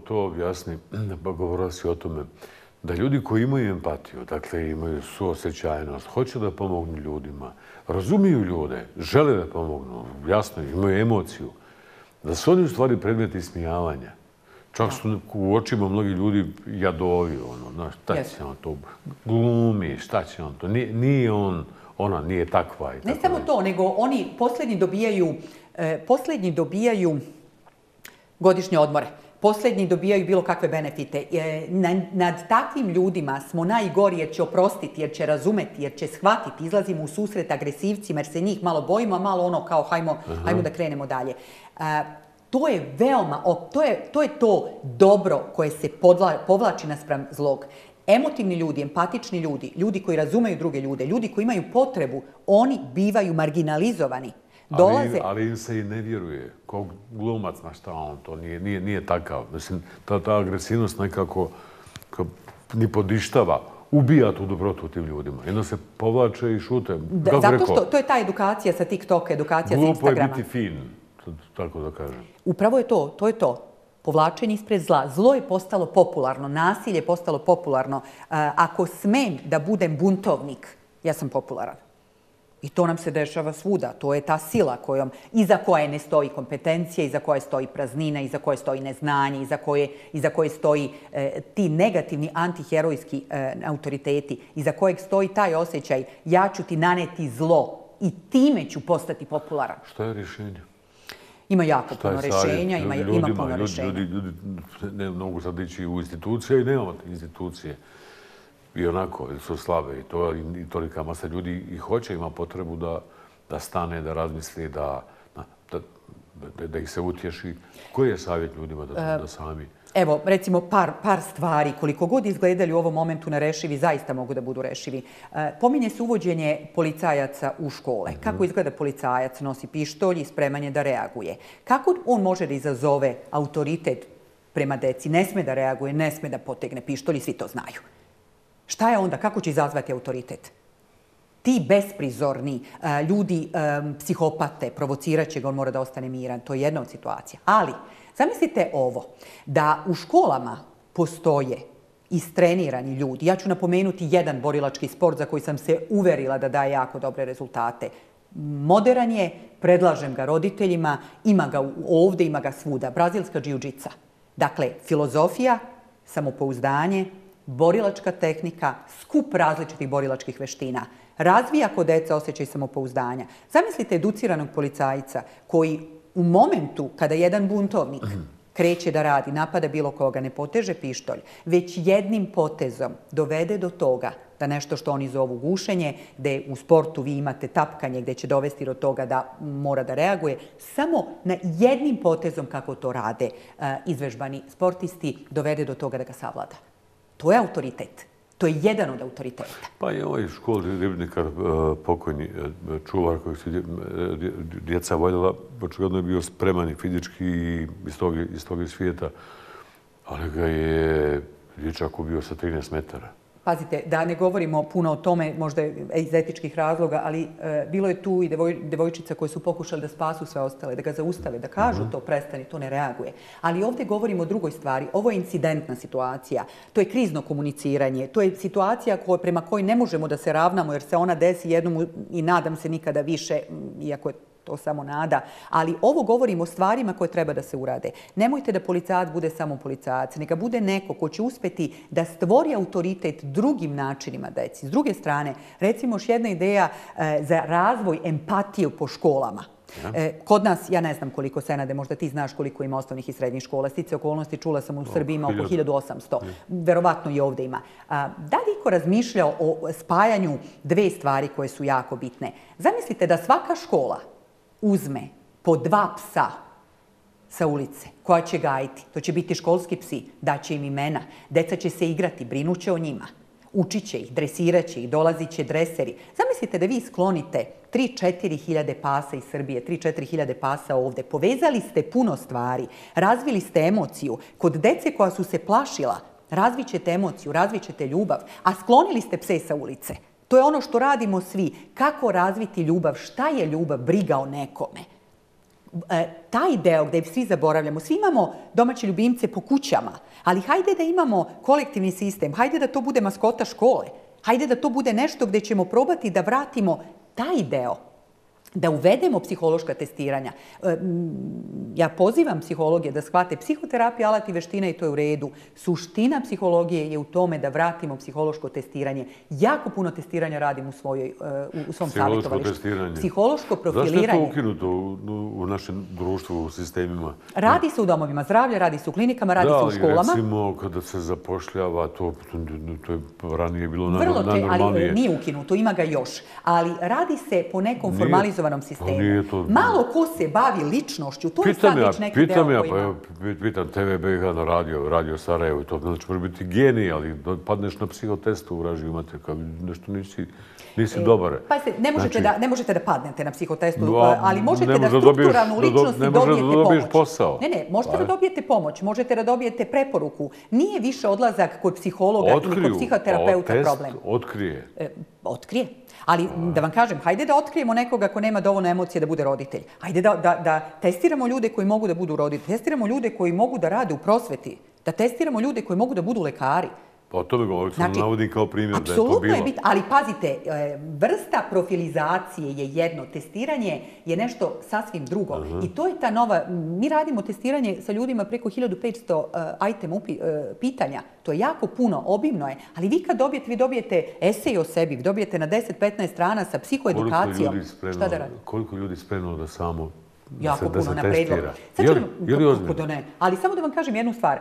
to objasni, pa govorila si o tome, da ljudi koji imaju empatiju, dakle imaju suosjećajnost, hoće da pomognu ljudima, razumiju ljude, žele da pomognu, jasno, imaju emociju, da su oni u stvari predmeti ismijavanja. Čak su u očima mnogi ljudi jadovi, ono, znaš, šta će on to glumi, šta će on to, nije on, ona nije takva. Ne samo to, nego oni posljednji dobijaju godišnje odmore. Posljednji dobijaju bilo kakve benefite. Nad takvim ljudima smo najgori jer će oprostiti, jer će razumeti, jer će shvatiti. Izlazimo u susret agresivcima jer se njih malo bojimo, a malo ono kao hajmo da krenemo dalje. To je veoma, to je to dobro koje se povlači naspram zlog. Emotivni ljudi, empatični ljudi, ljudi koji razumeju druge ljude, ljudi koji imaju potrebu, oni bivaju marginalizovani. Ali im se i ne vjeruje. Kao glumac, na šta on to, nije takav. Mislim, ta agresivnost nekako ni podištava, ubija tu dobrotu tim ljudima. Jedno se povlače i šute. Zato što to je ta edukacija sa TikToka, edukacija sa Instagrama. Glupo je biti fin, tako da kažem. Upravo je to, to je to. Povlačenje ispred zla. Zlo je postalo popularno, nasilje je postalo popularno. Ako smem da budem buntovnik, ja sam popularan. I to nam se dešava svuda. To je ta sila kojom, iza koje ne stoji kompetencija, iza koje stoji praznina, iza koje stoji neznanje, iza koje, iza koje stoji e, ti negativni antiherojski e, autoriteti, iza kojeg stoji taj osjećaj ja ću ti naneti zlo i time ću postati popularan. Što je rješenje? Ima jako puno rješenja. Ima, ljudima, ima puno ljudi, rješenja. Ljudi, ljudi ne mogu sad ići u institucije i nema institucije. I onako su slabe i, to, i tolika masa ljudi i hoće, ima potrebu da, da stane, da razmisli, da, da, da, da ih se utješi. Koji je savjet ljudima da, da sami? Evo, recimo, par, par stvari. Koliko god izgledali u ovom momentu nerešivi, zaista mogu da budu rešivi. E, pominje se uvođenje policajaca u škole. Kako izgleda policajac? Nosi pištolj i spreman je da reaguje. Kako on može da izazove autoritet prema deci? Ne sme da reaguje, ne sme da potegne pištolj i svi to znaju. Šta je onda? Kako će izazvati autoritet? Ti besprizorni ljudi, psihopate, provocirat će ga, on mora da ostane miran. To je jedna od situacija. Ali, zamislite ovo, da u školama postoje istrenirani ljudi. Ja ću napomenuti jedan borilački sport za koji sam se uverila da daje jako dobre rezultate. Moderan je, predlažem ga roditeljima, ima ga ovdje, ima ga svuda. Brazilska džiu-džica. Dakle, filozofija, samopouzdanje, borilačka tehnika, skup različitih borilačkih veština. Razvija kod deca osjećaj samopouzdanja. Zamislite educiranog policajca koji u momentu kada jedan buntovnik kreće da radi, napada bilo koga, ne poteže pištolj, već jednim potezom dovede do toga da nešto što oni zovu gušenje, gde u sportu vi imate tapkanje, gde će dovesti do toga da mora da reaguje, samo na jednim potezom kako to rade izvežbani sportisti dovede do toga da ga savlada. To je autoritet. To je jedan od autoriteta. Pa je ovaj školi Ribnikar, pokojni čuvar kojeg su djeca voljela, očigledno je bio spreman i fizički iz toga svijeta, ali ga je dječak ubio sa trinaest metara. Pazite, da ne govorimo puno o tome, možda iz etičkih razloga, ali e, bilo je tu i devoj, devojčica koje su pokušali da spasu sve ostale, da ga zaustave, da kažu to, prestani, to ne reaguje. Ali ovdje govorimo o drugoj stvari. Ovo je incidentna situacija. To je krizno komuniciranje. To je situacija koja, prema kojoj ne možemo da se ravnamo jer se ona desi jednom i nadam se nikada više, iako je to samo nada, ali ovo govorimo o stvarima koje treba da se urade. Nemojte da policajac bude samo policajac, neka bude neko ko će uspjeti da stvori autoritet drugim načinima deci. S druge strane, recimo još jedna ideja e, za razvoj empatije po školama. E, kod nas, ja ne znam koliko, Senade, možda ti znaš koliko ima osnovnih i srednjih škola. Stice okolnosti, čula sam u Srbiji ima oko hiljadu osamsto. Verovatno i ovdje ima. A, da li ko razmišljao o spajanju dve stvari koje su jako bitne? Zamislite da svaka škola uzme po dva psa sa ulice koja će gajiti. To će biti školski psi, daće im imena. Deca će se igrati, brinuće o njima. Učit će ih, dresirat će ih, dolazit će dreseri. Zamislite da vi sklonite tri do četiri hiljade pasa iz Srbije, tri do četiri hiljade pasa ovdje. Povezali ste puno stvari, razvili ste emociju. Kod dece koja su se plašila, razvićete emociju, razvićete ljubav, a sklonili ste pse sa ulice. To je ono što radimo svi. Kako razviti ljubav? Šta je ljubav? Briga o nekome. E, taj deo gdje svi zaboravljamo. Svi imamo domaće ljubimce po kućama, ali hajde da imamo kolektivni sistem. Hajde da to bude maskota škole. Hajde da to bude nešto gdje ćemo probati da vratimo taj deo. Da uvedemo psihološka testiranja. E, ja pozivam psihologe da shvate psihoterapija, alat i veština i to je u redu. Suština psihologije je u tome da vratimo psihološko testiranje. Jako puno testiranja radim u, svojoj, u svom savjetovalištu. Psihološko profiliranje. Zašto je to ukinuto u, u našem društvu, u sistemima? Radi se u domovima zdravlja, radi se u klinikama, radi da, se u školama. Da, recimo kada se zapošljava, to, to je ranije bilo najnormalnije. Vrlo to je, ali nije ukinuto, ima ga još. Ali radi se po nekom nije. formalizmu sistemu. To... Malo ko se bavi ličnošću, to pitam je sad već neki deo ja, koji ima. Pitam te ve be ha na radio, radio Sarajevo, to znači može biti genij, ali padneš na psihotestu u ražiju, imate kao nešto nisi, nisi e, dobar. Pa se, ne, možete znači, da, ne možete da padnete na psihotestu, no, ali možete da strukturalno u ličnosti dobijete pomoć. Ne možete da dobiješ posao. Ne, ne, možete da dobijete pomoć, možete da dobijete preporuku. Nije više odlazak kod psihologa otkriju, ili kod psihoterapeuta test problem. Otkrije. E, otkrije. Ali da vam kažem, hajde da otkrijemo nekoga ko nema dovoljno emocije da bude roditelj. Hajde da, da, da testiramo ljude koji mogu da budu roditelji. Testiramo ljude koji mogu da rade u prosveti. Da testiramo ljude koji mogu da budu lekari. O tome govorim, znači, navodim kao primjer da je to bilo. Je bit, ali pazite, vrsta profilizacije je jedno, testiranje je nešto sasvim drugo. Uh -huh. I to je ta nova, mi radimo testiranje sa ljudima preko hiljadu petsto item upi, pitanja. To je jako puno, obimno je. Ali vi kad dobijete, vi dobijete esej o sebi, vi dobijete na deset do petnaest strana sa psihoedukacijom. Šta da radite? Koliko ljudi spremno da samo... Jako puno napredilo. Ali samo da vam kažem jednu stvar.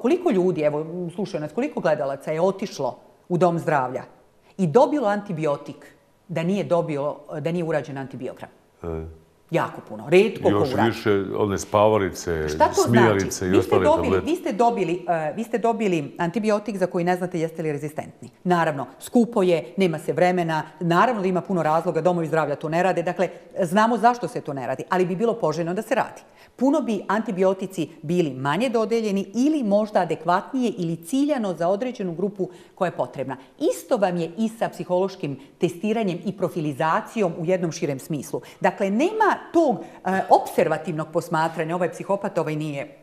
Koliko ljudi, evo, slušaju nas, koliko gledalaca je otišlo u dom zdravlja i dobilo antibiotik da nije urađen antibiogram? Jako puno. Retko ko urađen. Još više one spavalice, smijalice i ostale tablete. Vi ste dobili antibiotik za koji ne znate jeste li rezistentni. Naravno, skupo je, nema se vremena, naravno da ima puno razloga, domovi zdravlja to ne rade. Dakle, znamo zašto se to ne radi, ali bi bilo poželjno da se radi. Puno bi antibiotici bili manje dodeljeni ili možda adekvatnije ili ciljano za određenu grupu koja je potrebna. Isto vam je i sa psihološkim testiranjem i profilizacijom u jednom širem smislu. Dakle, nema tog observativnog posmatranja, ovaj psihopat, ovaj nije,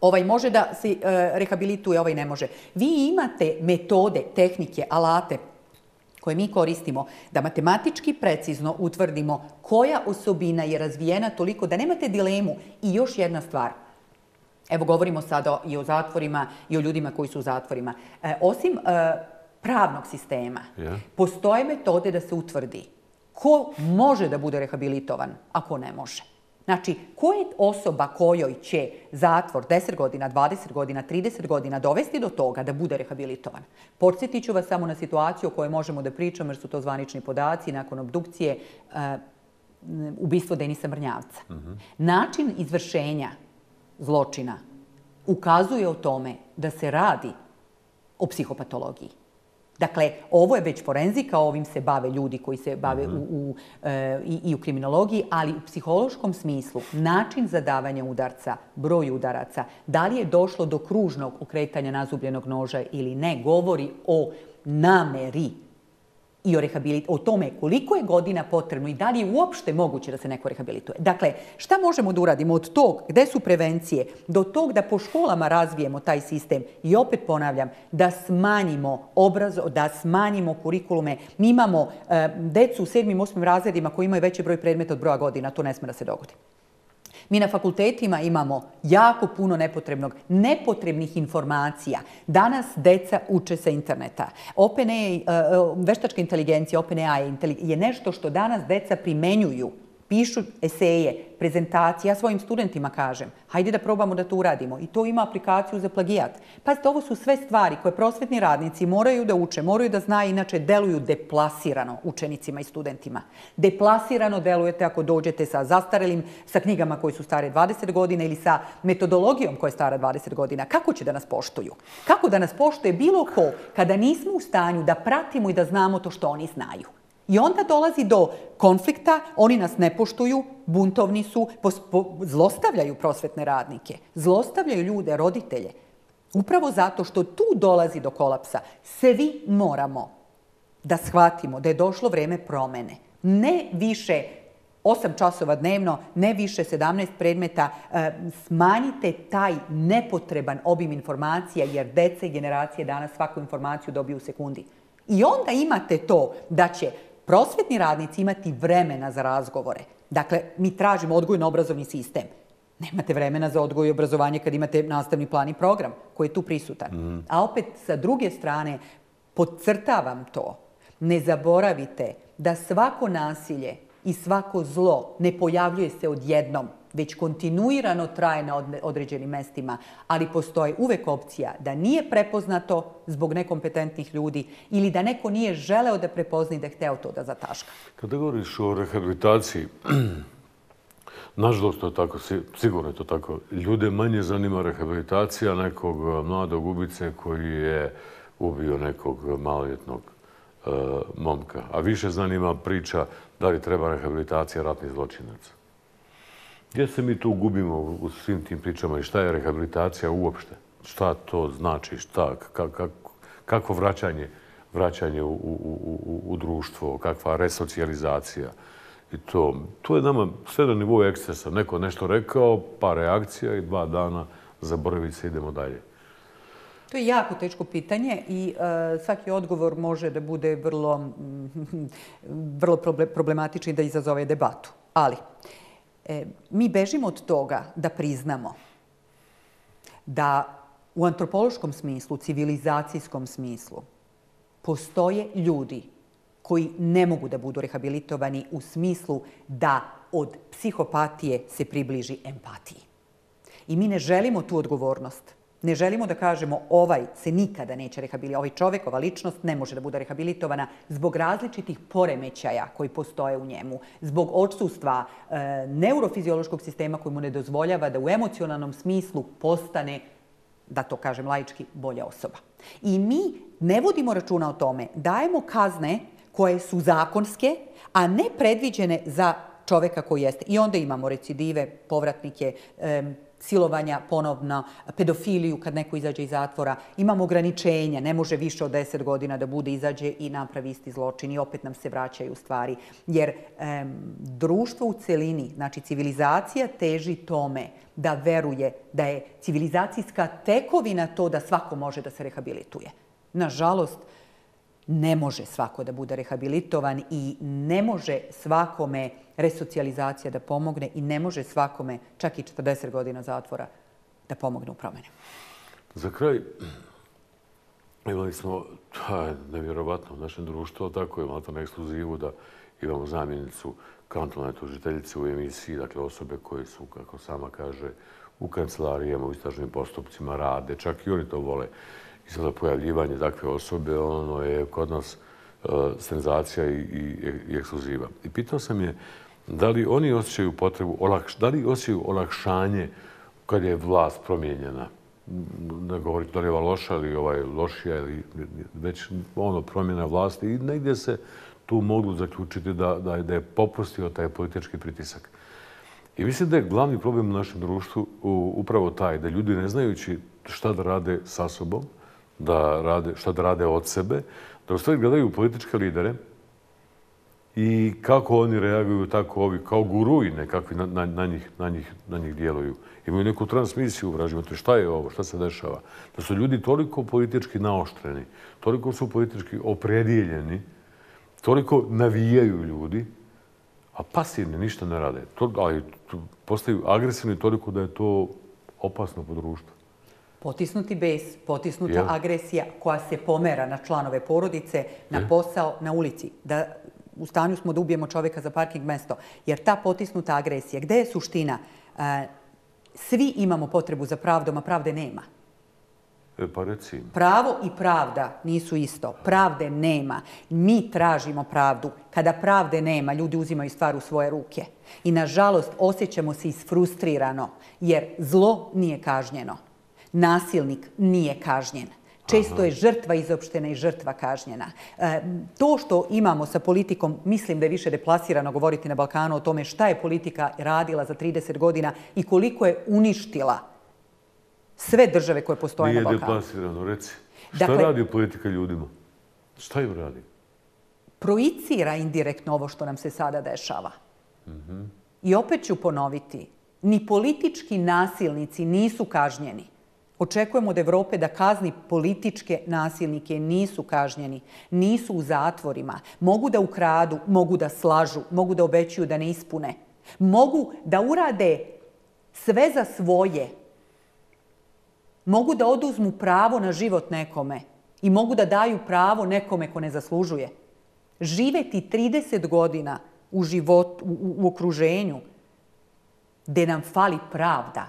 ovaj može da se rehabilituje, ovaj ne može. Vi imate metode, tehnike, alate koje mi koristimo da matematički precizno utvrdimo koja osobina je razvijena toliko da nemate dilemu. I još jedna stvar. Evo, govorimo sada i o zatvorima i o ljudima koji su u zatvorima. Osim pravnog sistema, postoje metode da se utvrdi ko može da bude rehabilitovan, a ko ne može. Znači, ko je osoba kojoj će zatvor deset godina, dvadeset godina, trideset godina dovesti do toga da bude rehabilitovan? Podsjetit ću vas samo na situaciju o kojoj možemo da pričamo, jer su to zvanični podaci nakon obdukcije, ubistvo Denisa Mrnjavca. Način izvršenja zločina ukazuje o tome da se radi o psihopatologiji. Dakle, ovo je već forenzika, ovim se bave ljudi koji se bave i u kriminologiji, ali u psihološkom smislu način zadavanja udarca, broj udaraca, da li je došlo do kružnog okretanja nazubljenog noža ili ne, govori o nameri i o tome koliko je godina potrebno i da li je uopšte moguće da se neko rehabilituje. Dakle, šta možemo da uradimo od tog gde su prevencije do tog da po školama razvijemo taj sistem i opet ponavljam da smanjimo obraz, da smanjimo kurikulume. Mi imamo decu u sedmim, osmim razredima koji imaju veći broj predmeta od broja godina. To ne sme da se dogodi. Mi na fakultetima imamo jako puno nepotrebnog, nepotrebnih informacija. Danas deca uče sa interneta. Veštačka inteligencija, Open A I je nešto što danas deca primenjuju. Pišu eseje, prezentacije. Ja svojim studentima kažem, hajde da probamo da to uradimo. I to ima aplikaciju za plagijat. Pazite, ovo su sve stvari koje prosvetni radnici moraju da uče, moraju da znaju, inače deluju deplasirano učenicima i studentima. Deplasirano delujete ako dođete sa zastarelim, sa knjigama koje su stare dvadeset godina ili sa metodologijom koja je stara dvadeset godina. Kako će da nas poštuju? Kako da nas poštuje bilo ko kada nismo u stanju da pratimo i da znamo to što oni znaju? I onda dolazi do konflikta, oni nas ne poštuju, buntovni su, zlostavljaju prosvetne radnike, zlostavljaju ljude, roditelje. Upravo zato što tu dolazi do kolapsa, svi moramo da shvatimo da je došlo vreme promene. Ne više osam časova dnevno, ne više sedamnaest predmeta, smanjite taj nepotreban obim informacija jer deca i generacije danas svaku informaciju dobiju u sekundi. I onda imate to da će prosvjetni radnici imati vremena za razgovore. Dakle, mi tražimo odgojno-obrazovni sistem. Nemate vremena za odgoj i obrazovanje kad imate nastavni plan i program koji je tu prisutan. A opet, sa druge strane, podcrtavam to. Ne zaboravite da svako nasilje i svako zlo ne pojavljuje se odjednom, već kontinuirano traje na određenim mestima, ali postoji uvek opcija da nije prepoznato zbog nekompetentnih ljudi ili da neko nije želeo da prepozni da je hteo to da zataška. Kada govoriš o rehabilitaciji, nažalost to je tako, sigurno je to tako, ljude manje zanima rehabilitacija nekog mladog ubice koji je ubio nekog maloljetnog momka, a više zanima priča da li treba rehabilitacija ratnih zločinaca. Gdje se mi tu gubimo u svim tim pričama i šta je rehabilitacija uopšte? Šta to znači? Kako vraćanje u društvo? Kakva resocijalizacija? To je nama sve na nivou ekscesa. Neko nešto rekao, pa reakcija i dva dana zaboravi se, idemo dalje. To je jako teško pitanje i svaki odgovor može da bude vrlo problematičan i da izazove debatu. Ali mi bežimo od toga da priznamo da u antropološkom smislu, civilizacijskom smislu, postoje ljudi koji ne mogu da budu rehabilitovani u smislu da od psihopatije se približi empatiji. I mi ne želimo tu odgovornost. Ne želimo da kažemo ovaj se nikada neće rehabilitovati, ovaj čovjek, ova ličnost ne može da bude rehabilitovana zbog različitih poremećaja koji postoje u njemu, zbog odsustva neurofiziološkog sistema koji mu ne dozvoljava da u emocionalnom smislu postane, da to kažem laički, bolja osoba. I mi ne vodimo računa o tome, dajemo kazne koje su zakonske, a ne predviđene za čoveka koji jeste. I onda imamo recidive, povratnike, silovanja ponovno, pedofiliju kad neko izađe iz zatvora. Imamo ograničenja, ne može više od deset godina da bude, izađe i napravi isti zločin i opet nam se vraćaju stvari. Jer društvo u celini, znači civilizacija teži tome da veruje da je civilizacijska tekovina to da svako može da se rehabilituje. Nažalost, ne može svako da bude rehabilitovan i ne može svakome resocijalizacija da pomogne i ne može svakome, čak i četrdeset godina zatvora, da pomogne u promjene. Za kraj, imali smo, to je nevjerovatno u našem društvu, tako imamo to na ekskluzivu da imamo zamjenicu kantonalne tužiteljice u emisiji, dakle osobe koje su, kako sama kaže, u kancelarijama, u istražnim postupcima rade, čak i oni to vole. I sada pojavljivanje takve osobe, ono je kod nas senzacija i ekskluziva. I pitao sam je da li oni osjećaju potrebu, da li osjećaju olakšanje kad je vlast promijenjena. Ne govorite da li je ova loša ili ovaj lošija, već ono promjena vlasti i negdje se tu mogu zaključiti da je popustio taj politički pritisak. I mislim da je glavni problem u našem društvu upravo taj, da ljudi ne znajući šta da rade sa sobom, šta da rade od sebe, da u stvari gledaju političke lidere i kako oni reaguju tako ovi, kao guruji nekakvi na njih djeluju. Imaju neku transmisiju, vražimate šta je ovo, šta se dešava. Da su ljudi toliko politički naoštreni, toliko su politički opredijeljeni, toliko navijaju ljudi, a pasivni ništa ne rade. Ali postaju agresivni toliko da je to opasno po društvu. Potisnuti bes, potisnuta agresija koja se pomera na članove porodice, na posao, na ulici. U stanju smo da ubijemo čovjeka za parking mesto. Jer ta potisnuta agresija, gde je suština? Svi imamo potrebu za pravdom, a pravde nema. Pa reci. Pravo i pravda nisu isto. Pravde nema. Mi tražimo pravdu. Kada pravde nema, ljudi uzimaju stvar u svoje ruke. I nažalost osjećamo se isfrustrirano jer zlo nije kažnjeno. Nasilnik nije kažnjen. Često je žrtva izopštena i žrtva kažnjena. To što imamo sa politikom, mislim da je više deplasirano govoriti na Balkanu o tome šta je politika radila za trideset godina i koliko je uništila sve države koje postoje na Balkanu. Nije deplasirano, reci. Šta radi politika ljudima? Šta im radi? Projicira indirektno ovo što nam se sada dešava. I opet ću ponoviti, ni politički nasilnici nisu kažnjeni. Očekujemo od Evrope da kazni političke nasilnike, nisu kažnjeni, nisu u zatvorima. Mogu da ukradu, mogu da slažu, mogu da obećaju da ne ispune. Mogu da urade sve za svoje. Mogu da oduzmu pravo na život nekome i mogu da daju pravo nekome ko ne zaslužuje. Živeti trideset godina u životu, u okruženju gde nam fali pravda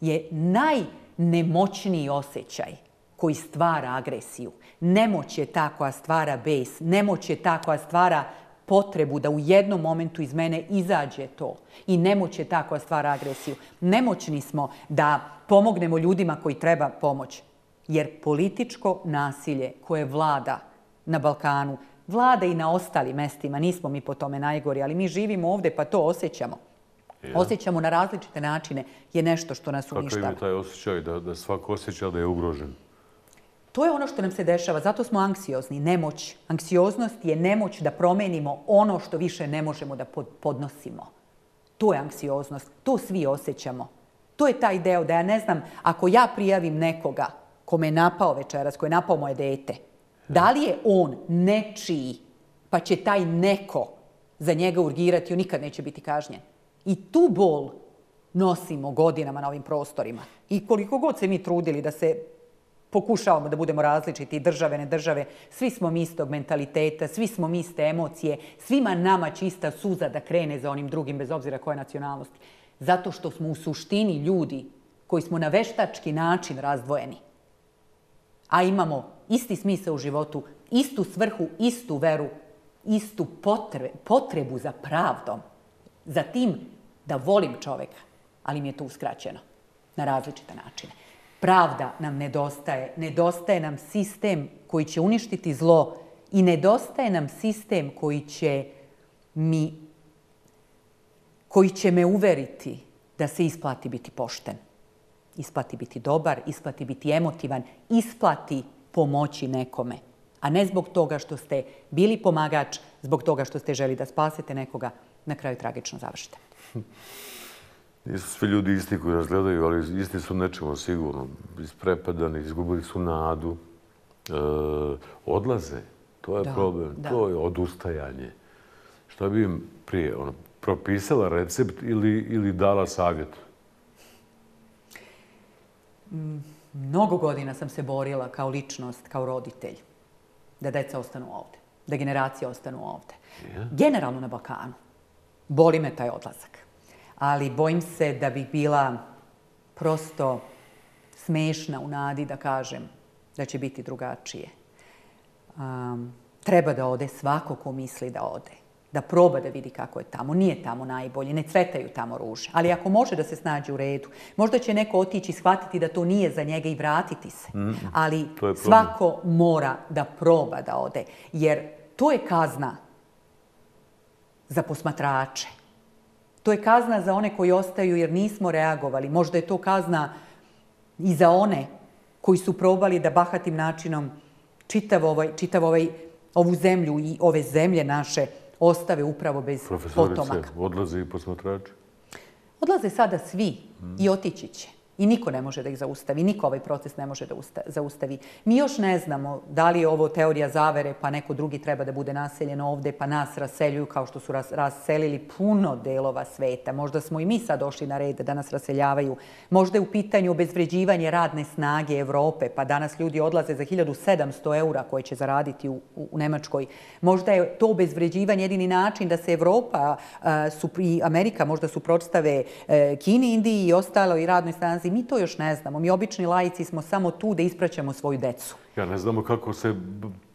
je najbolje. Nemoćniji osjećaj koji stvara agresiju. Nemoć je ta koja stvara bes, nemoć je ta koja stvara potrebu da u jednom momentu iz mene izađe to. I nemoć je ta koja stvara agresiju. Nemoćni smo da pomognemo ljudima koji treba pomoć. Jer političko nasilje koje vlada na Balkanu, vlada i na ostalim mestima, nismo mi po tome najgori, ali mi živimo ovde pa to osjećamo. Osjećamo na različite načine je nešto što nas uništava. Kako je taj osjećaj da svako osjeća da je ugrožen? To je ono što nam se dešava. Zato smo anksiozni. Nemoć. Anksioznost je nemoć da promenimo ono što više ne možemo da podnosimo. To je anksioznost. To svi osjećamo. To je taj deo da ja ne znam, ako ja prijavim nekoga, ko me je napao večeras, ko je napao moje dete, da li je on nečiji, pa će taj neko za njega urgirati, on nikad neće biti kažnjen. I tu bol nosimo godinama na ovim prostorima. I koliko god se mi trudili da se pokušavamo da budemo različiti, države, ne države, svi smo mi istog mentaliteta, svi smo mi iste emocije, svima nama će ista suza da krene za onim drugim, bez obzira koje nacionalnosti. Zato što smo u suštini ljudi koji smo na veštački način razdvojeni, a imamo isti smisao u životu, istu svrhu, istu veru, istu potrebu za pravdom, za tim da volim čoveka, ali mi je to uskraćeno na različite načine. Pravda nam nedostaje, nedostaje nam sistem koji će uništiti zlo i nedostaje nam sistem koji će mi, koji će me uveriti da se isplati biti pošten, isplati biti dobar, isplati biti emotivan, isplati pomoći nekome. A ne zbog toga što ste bili pomagač, zbog toga što ste želi da spasete nekoga, na kraju tragično završite. Nisu svi ljudi isti koji nas gledaju, ali isti su nečemu sigurno. Isprepadani, izgubili su nadu, odlaze. To je problem, to je odustajanje. Šta bi im prije propisala recept ili dala savjet? Mnogo godina sam se borila kao ličnost, kao roditelj, da deca ostanu ovde, da generacije ostanu ovde. Generalno na Balkanu. Boli me taj odlazak. Ali bojim se da bih bila prosto smešna u nadi da kažem da će biti drugačije. Treba da ode svako ko misli da ode, da proba da vidi kako je tamo. Nije tamo najbolje, ne cvetaju tamo ruže. Ali ako može da se snađe u redu, možda će neko otići i shvatiti da to nije za njega i vratiti se. Ali svako mora da proba da ode, jer to je kazna za posmatrače. To je kazna za one koji ostaju jer nismo reagovali. Možda je to kazna i za one koji su probali da bahatim načinom čitav ovu zemlju i ove zemlje naše ostave upravo bez potomaka. Profesorice, odlaze i posmatrači? Odlaze sada svi i otići će. I niko ne može da ih zaustavi. Niko ovaj proces ne može da zaustavi. Mi još ne znamo da li je ovo teorija zavere, pa neko drugi treba da bude naseljen ovde, pa nas raseljuju kao što su raselili puno delova sveta. Možda smo i mi sad došli na red da nas raseljavaju. Možda je u pitanju obezvređivanje radne snage Evrope, pa danas ljudi odlaze za hiljadu sedamsto eura koje će zaraditi u Nemačkoj. Možda je to obezvređivanje jedini način da se Evropa i Amerika možda suprotstave Kini, Indiji i ostalo i radnoj snazi. I mi to još ne znamo. Mi obični laici smo samo tu da ispraćamo svoju decu. Ja ne znamo kako se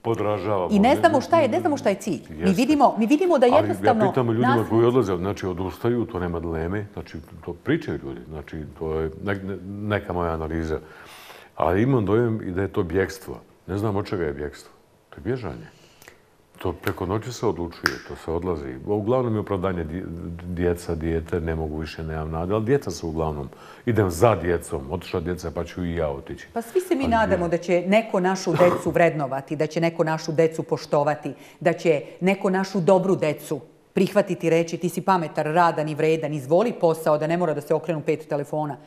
podražavamo. I ne znamo šta je cilj. Mi vidimo da jednostavno... Ali ja pitam ljudima koji odlaze, znači odustaju, to nema dileme, znači to pričaju ljudi, znači to je neka moja analiza. Ali imam dojem i da je to bjekstvo. Ne znam od čega je bjekstvo. To je bježanje. To preko noći se odlučuje, to se odlazi. Uglavnom je opravdanje djeca, dijete, ne mogu više, nemam nade, ali djeca se uglavnom, idem za djecom, otišla djeca pa ću i ja otići. Pa svi se mi nadamo da će neko našu decu vrednovati, da će neko našu decu poštovati, da će neko našu dobru decu prihvatiti i reći ti si pametan, radan i vredan, izvoli posao da ne mora da se okrenu pet telefona.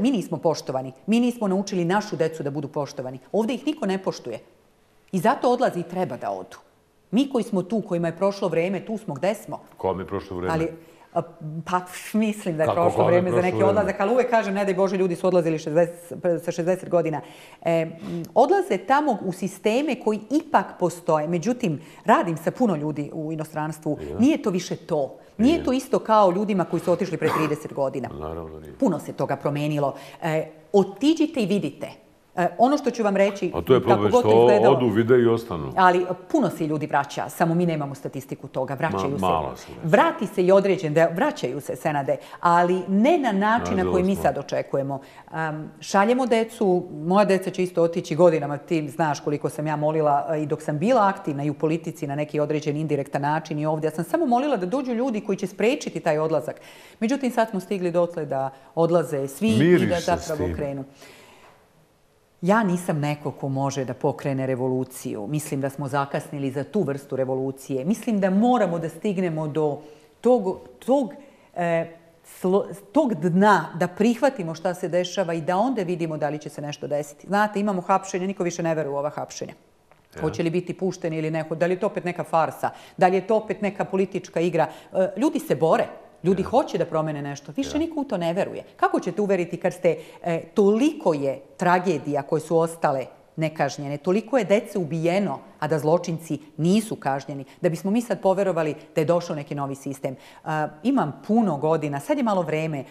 Mi nismo poštovani, mi nismo naučili našu decu da budu poštovani. Ovdje ih niko ne poštuje i zato odlazi i treba da odu. Mi koji smo tu, kojima je prošlo vreme, tu smo gde smo. Kom je prošlo vreme? Pa mislim da je prošlo vreme za neki odlazak, ali uvek kažem, ne daj Bože, ljudi su odlazili sa šezdeset godina. Odlaze tamo u sisteme koji ipak postoje. Međutim, radim sa puno ljudi u inostranstvu. Nije to više to. Nije to isto kao ljudima koji su otišli pre trideset godina. Puno se toga promenilo. Otiđite i vidite. Ono što ću vam reći... A to je problem što odu, vide i ostanu. Ali puno se ljudi vraća, samo mi nemamo statistiku toga. Vraćaju se. Vrati se i određen deo. Vraćaju se, Senade, ali ne na način na koji mi sad očekujemo. Šaljemo decu, moja deca će isto otići godinama. Ti znaš koliko sam ja molila i dok sam bila aktivna i u politici na neki određen indirektan način i ovdje. Ja sam samo molila da dođu ljudi koji će sprečiti taj odlazak. Međutim, sad smo stigli dotle da odlaze svi i da zapravo krenu. Ja nisam neko ko može da pokrene revoluciju. Mislim da smo zakasnili za tu vrstu revolucije. Mislim da moramo da stignemo do tog tog dna da prihvatimo šta se dešava i da onda vidimo da li će se nešto desiti. Znate, imamo hapšenje, niko više ne veruje u ova hapšenja. Hoće li biti pušteni ili neko, da li je to opet neka farsa, da li je to opet neka politička igra. Ljudi se bore. Ljudi hoće da promene nešto. Više niko u to ne veruje. Kako ćete uveriti kad ste, toliko je tragedija koje su ostale nekažnjene, toliko je dece ubijeno, a da zločinci nisu kažnjeni, da bismo mi sad poverovali da je došao neki novi sistem. Imam puno godina, sad je malo vreme,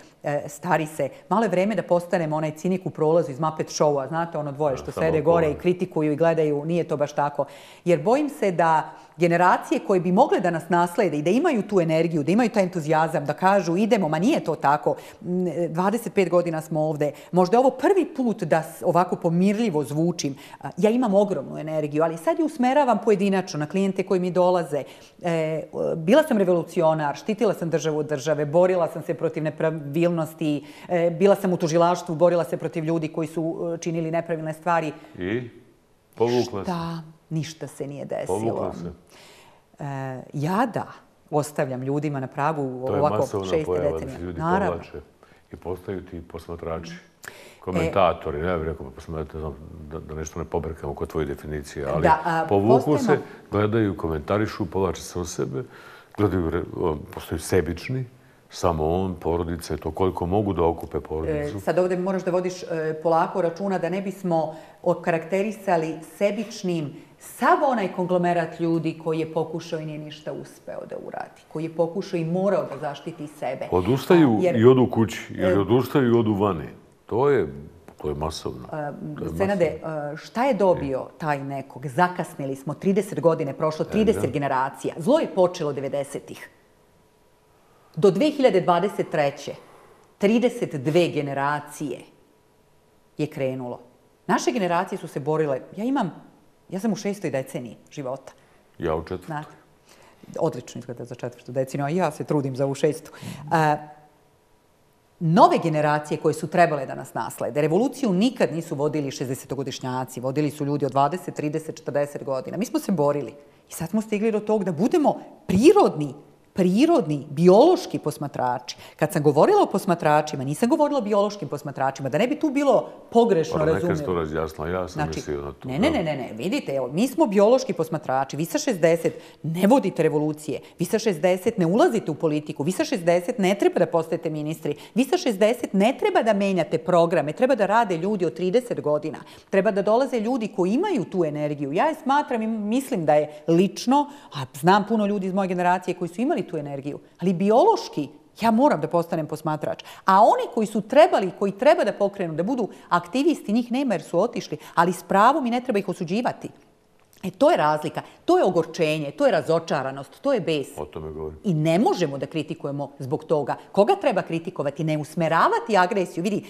stari se, malo je vreme da postanemo onaj cinik u prolazu iz Muppet Showa, znate, ono dvoje što sede gore i kritikuju i gledaju, nije to baš tako. Jer bojim se da generacije koje bi mogle da nas naslede i da imaju tu energiju, da imaju taj entuzijazam, da kažu idemo, ma nije to tako, dvadeset pet godina smo ovde, možda je ovo prvi put da ovako pomirljivo zvučim. Ja imam ogromnu energiju, ali sad je u usmeravam pojedinačno na klijente koji mi dolaze. Bila sam revolucionar, štitila sam državu od države, borila sam se protiv nepravilnosti, bila sam u tužilaštvu, borila se protiv ljudi koji su činili nepravilne stvari. I? Povukla se. Šta? Ništa se nije desilo. Povukla se. Ja da ostavljam ljudima na pragu ovako šeste decenije. Naravno. I postaju ti posmatrači, komentatori, ne bih rekao da nešto ne pobrkamo kod tvoje definicije, ali povuku se, gledaju, komentarišu, povlače se od sebe, postaju sebični, samo on, porodice, to koliko mogu da okupe porodicu. Sad ovdje moraš da vodiš polako računa da ne bismo okarakterisali sebičnim sav onaj konglomerat ljudi koji je pokušao i nije ništa uspeo da uradi, koji je pokušao i morao da zaštiti sebe. Odustaju i odu u kući, jer odustaju i odu vani. To je masovno. Senade, šta je dobio taj nekog? Zakasnili smo, trideset godine prošlo, trideset generacija. Zlo je počelo devedesetih. Do dve hiljade dvadeset treće. trideset dve generacije je krenulo. Naše generacije su se borile. Ja imam... Ja sam u šestoj deceniji života. Ja u četvrtu. Odlično izgleda za četvrtu deceniju, a ja se trudim za ovu šestu. Nove generacije koje su trebale da nas naslede. Revoluciju nikad nisu vodili šezdesetogodišnjaci, vodili su ljudi od dvadeset, trideset, četrdeset godina. Mi smo se borili i sad smo stigli do toga da budemo prirodni, prirodni, biološki posmatrači. Kad sam govorila o posmatračima, nisam govorila o biološkim posmatračima, da ne bi tu bilo pogrešno razumjeno. Neka se to razjasnila, ja sam mislio na to. Ne, ne, ne, ne, vidite, mi smo biološki posmatrači, vi sa šezdeset ne vodite revolucije, vi sa šezdeset ne ulazite u politiku, vi sa šezdeset ne treba da postajete ministri, vi sa šezdeset ne treba da menjate programe, treba da rade ljudi od trideset godina, treba da dolaze ljudi koji imaju tu energiju. Ja je smatram i mislim da je lično, a znam puno ljudi iz moje generacije koji su imali tu energiju, ali biološki ja moram da postanem posmatrač. A oni koji su trebali, koji treba da pokrenu, da budu aktivisti, njih nema jer su otišli, ali s pravom i ne treba ih osuđivati. E, to je razlika, to je ogorčenje, to je razočaranost, to je bes. O tome govorim. I ne možemo da kritikujemo zbog toga. Koga treba kritikovati? Ne usmeravati agresiju. Vidi,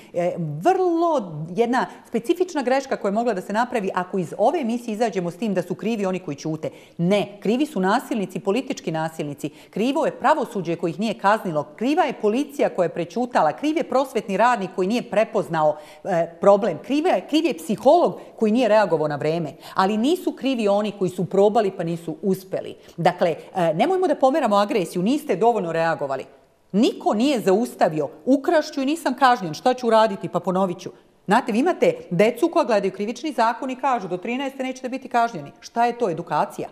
vrlo jedna specifična greška koja je mogla da se napravi ako iz ove emisije izađemo s tim da su krivi oni koji ćute. Ne, krivi su nasilnici, politički nasilnici. Krivo je pravosuđe koje ih nije kaznilo. Kriva je policija koja je prećutala. Kriv je prosvetni radnik koji nije prepoznao problem. Kriv je psiholog koji nije reagovao na vreme. Ali nisu krivi i oni koji su probali pa nisu uspeli. Dakle, nemojmo da pomeramo agresiju, niste dovoljno reagovali. Niko nije zaustavio, ukrašću i nisam kažnjen, šta ću raditi, pa ponovit ću. Znate, vi imate decu koja gledaju krivični zakon i kažu do trinaeste nećete biti kažnjeni. Šta je to? Edukacija.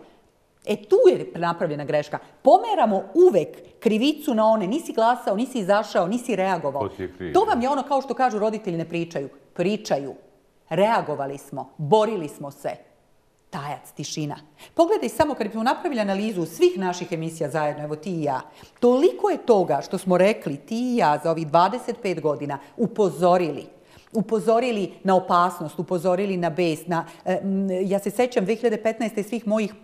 E, tu je napravljena greška. Pomeramo uvek krivicu na one, nisi glasao, nisi izašao, nisi reagovao. To vam je ono kao što kažu roditelji ne pričaju. Pričaju. Reagovali smo, borili smo se. Tajac, tišina. Pogledaj samo kad smo napravili analizu svih naših emisija zajedno, evo ti i ja, toliko je toga što smo rekli ti i ja za ovih dvadeset pet godina upozorili. Upozorili na opasnost, upozorili na bes. Ja se sećam dve hiljade petnaeste. svih mojih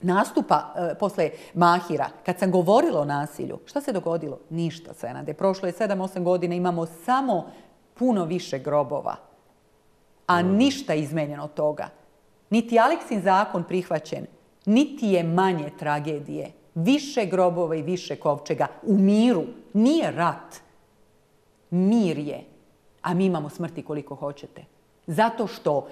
nastupa posle Mahira, kad sam govorila o nasilju, šta se dogodilo? Ništa, Senade. Prošlo je sedam osam godina, imamo samo puno više grobova, a ništa izmenjeno od toga. Niti je Aleksin zakon prihvaćen, niti je manje tragedije. Više grobova i više kovčega. U miru. Nije rat. Mir je. A mi imamo smrti koliko hoćete. Zato što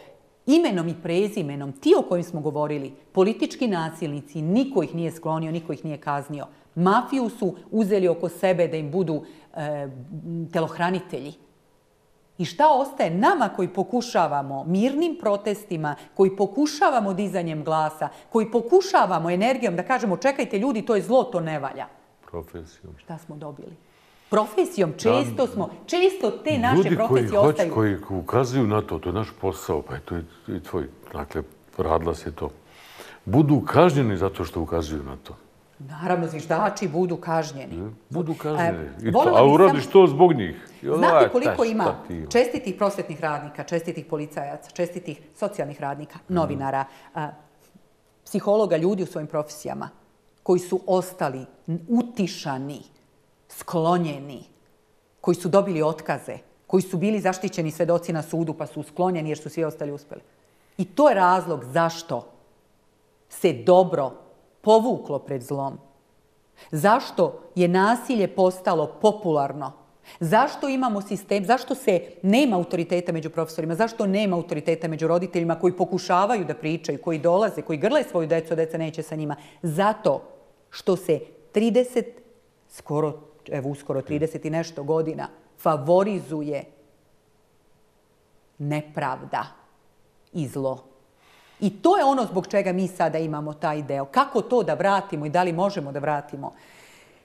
imenom i prezimenom, ti o kojim smo govorili, politički nasilnici, niko ih nije sklonio, niko ih nije kaznio. Mafiju su uzeli oko sebe da im budu e, telohranitelji. I šta ostaje nama koji pokušavamo mirnim protestima, koji pokušavamo dizanjem glasa, koji pokušavamo energijom da kažemo čekajte ljudi, to je zlo, to ne valja. Profesijom. Šta smo dobili? Profesijom često smo, često te naše profesije ostaju. Ljudi koji ukazuju na to, to je naš posao, pa je to i tvoj, dakle, radila se to, budu kažnjeni zato što ukazuju na to. Naravno, zviždači budu kažnjeni. Budu kažnjeni. A uradiš to zbog njih. Znate koliko ima čestitih prosvjetnih radnika, čestitih policajaca, čestitih socijalnih radnika, novinara, psihologa, ljudi u svojim profesijama koji su ostali utišani, sklonjeni, koji su dobili otkaze, koji su bili zaštićeni svedoci na sudu pa su sklonjeni jer su svi ostali uspjeli. I to je razlog zašto se dobro povuklo pred zlom. Zašto je nasilje postalo popularno? Zašto imamo sistem? Zašto se nema autoriteta među profesorima? Zašto nema autoriteta među roditeljima koji pokušavaju da pričaju, koji dolaze, koji grle svoju decu, a deca neće sa njima? Zato što se trideset, skoro, evo uskoro trideset i nešto godina favorizuje nepravda i zlo. I to je ono zbog čega mi sada imamo taj deo. Kako to da vratimo i da li možemo da vratimo?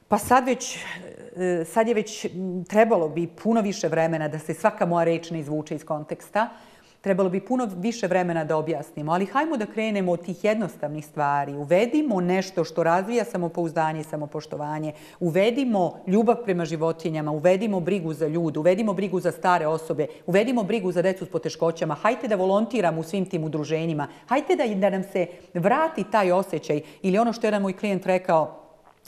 Pa sad, već, sad je već trebalo bi puno više vremena da se svaka moja reč ne izvuče iz konteksta. Trebalo bi puno više vremena da objasnimo. Ali hajmo da krenemo od tih jednostavnih stvari. Uvedimo nešto što razvija samopouzdanje i samopoštovanje. Uvedimo ljubav prema životinjama. Uvedimo brigu za ljude. Uvedimo brigu za stare osobe. Uvedimo brigu za decu s poteškoćama. Hajde da volontiramo u svim tim udruženjima. Hajde da, da nam se vrati taj osjećaj. Ili ono što je jedan moj klijent rekao,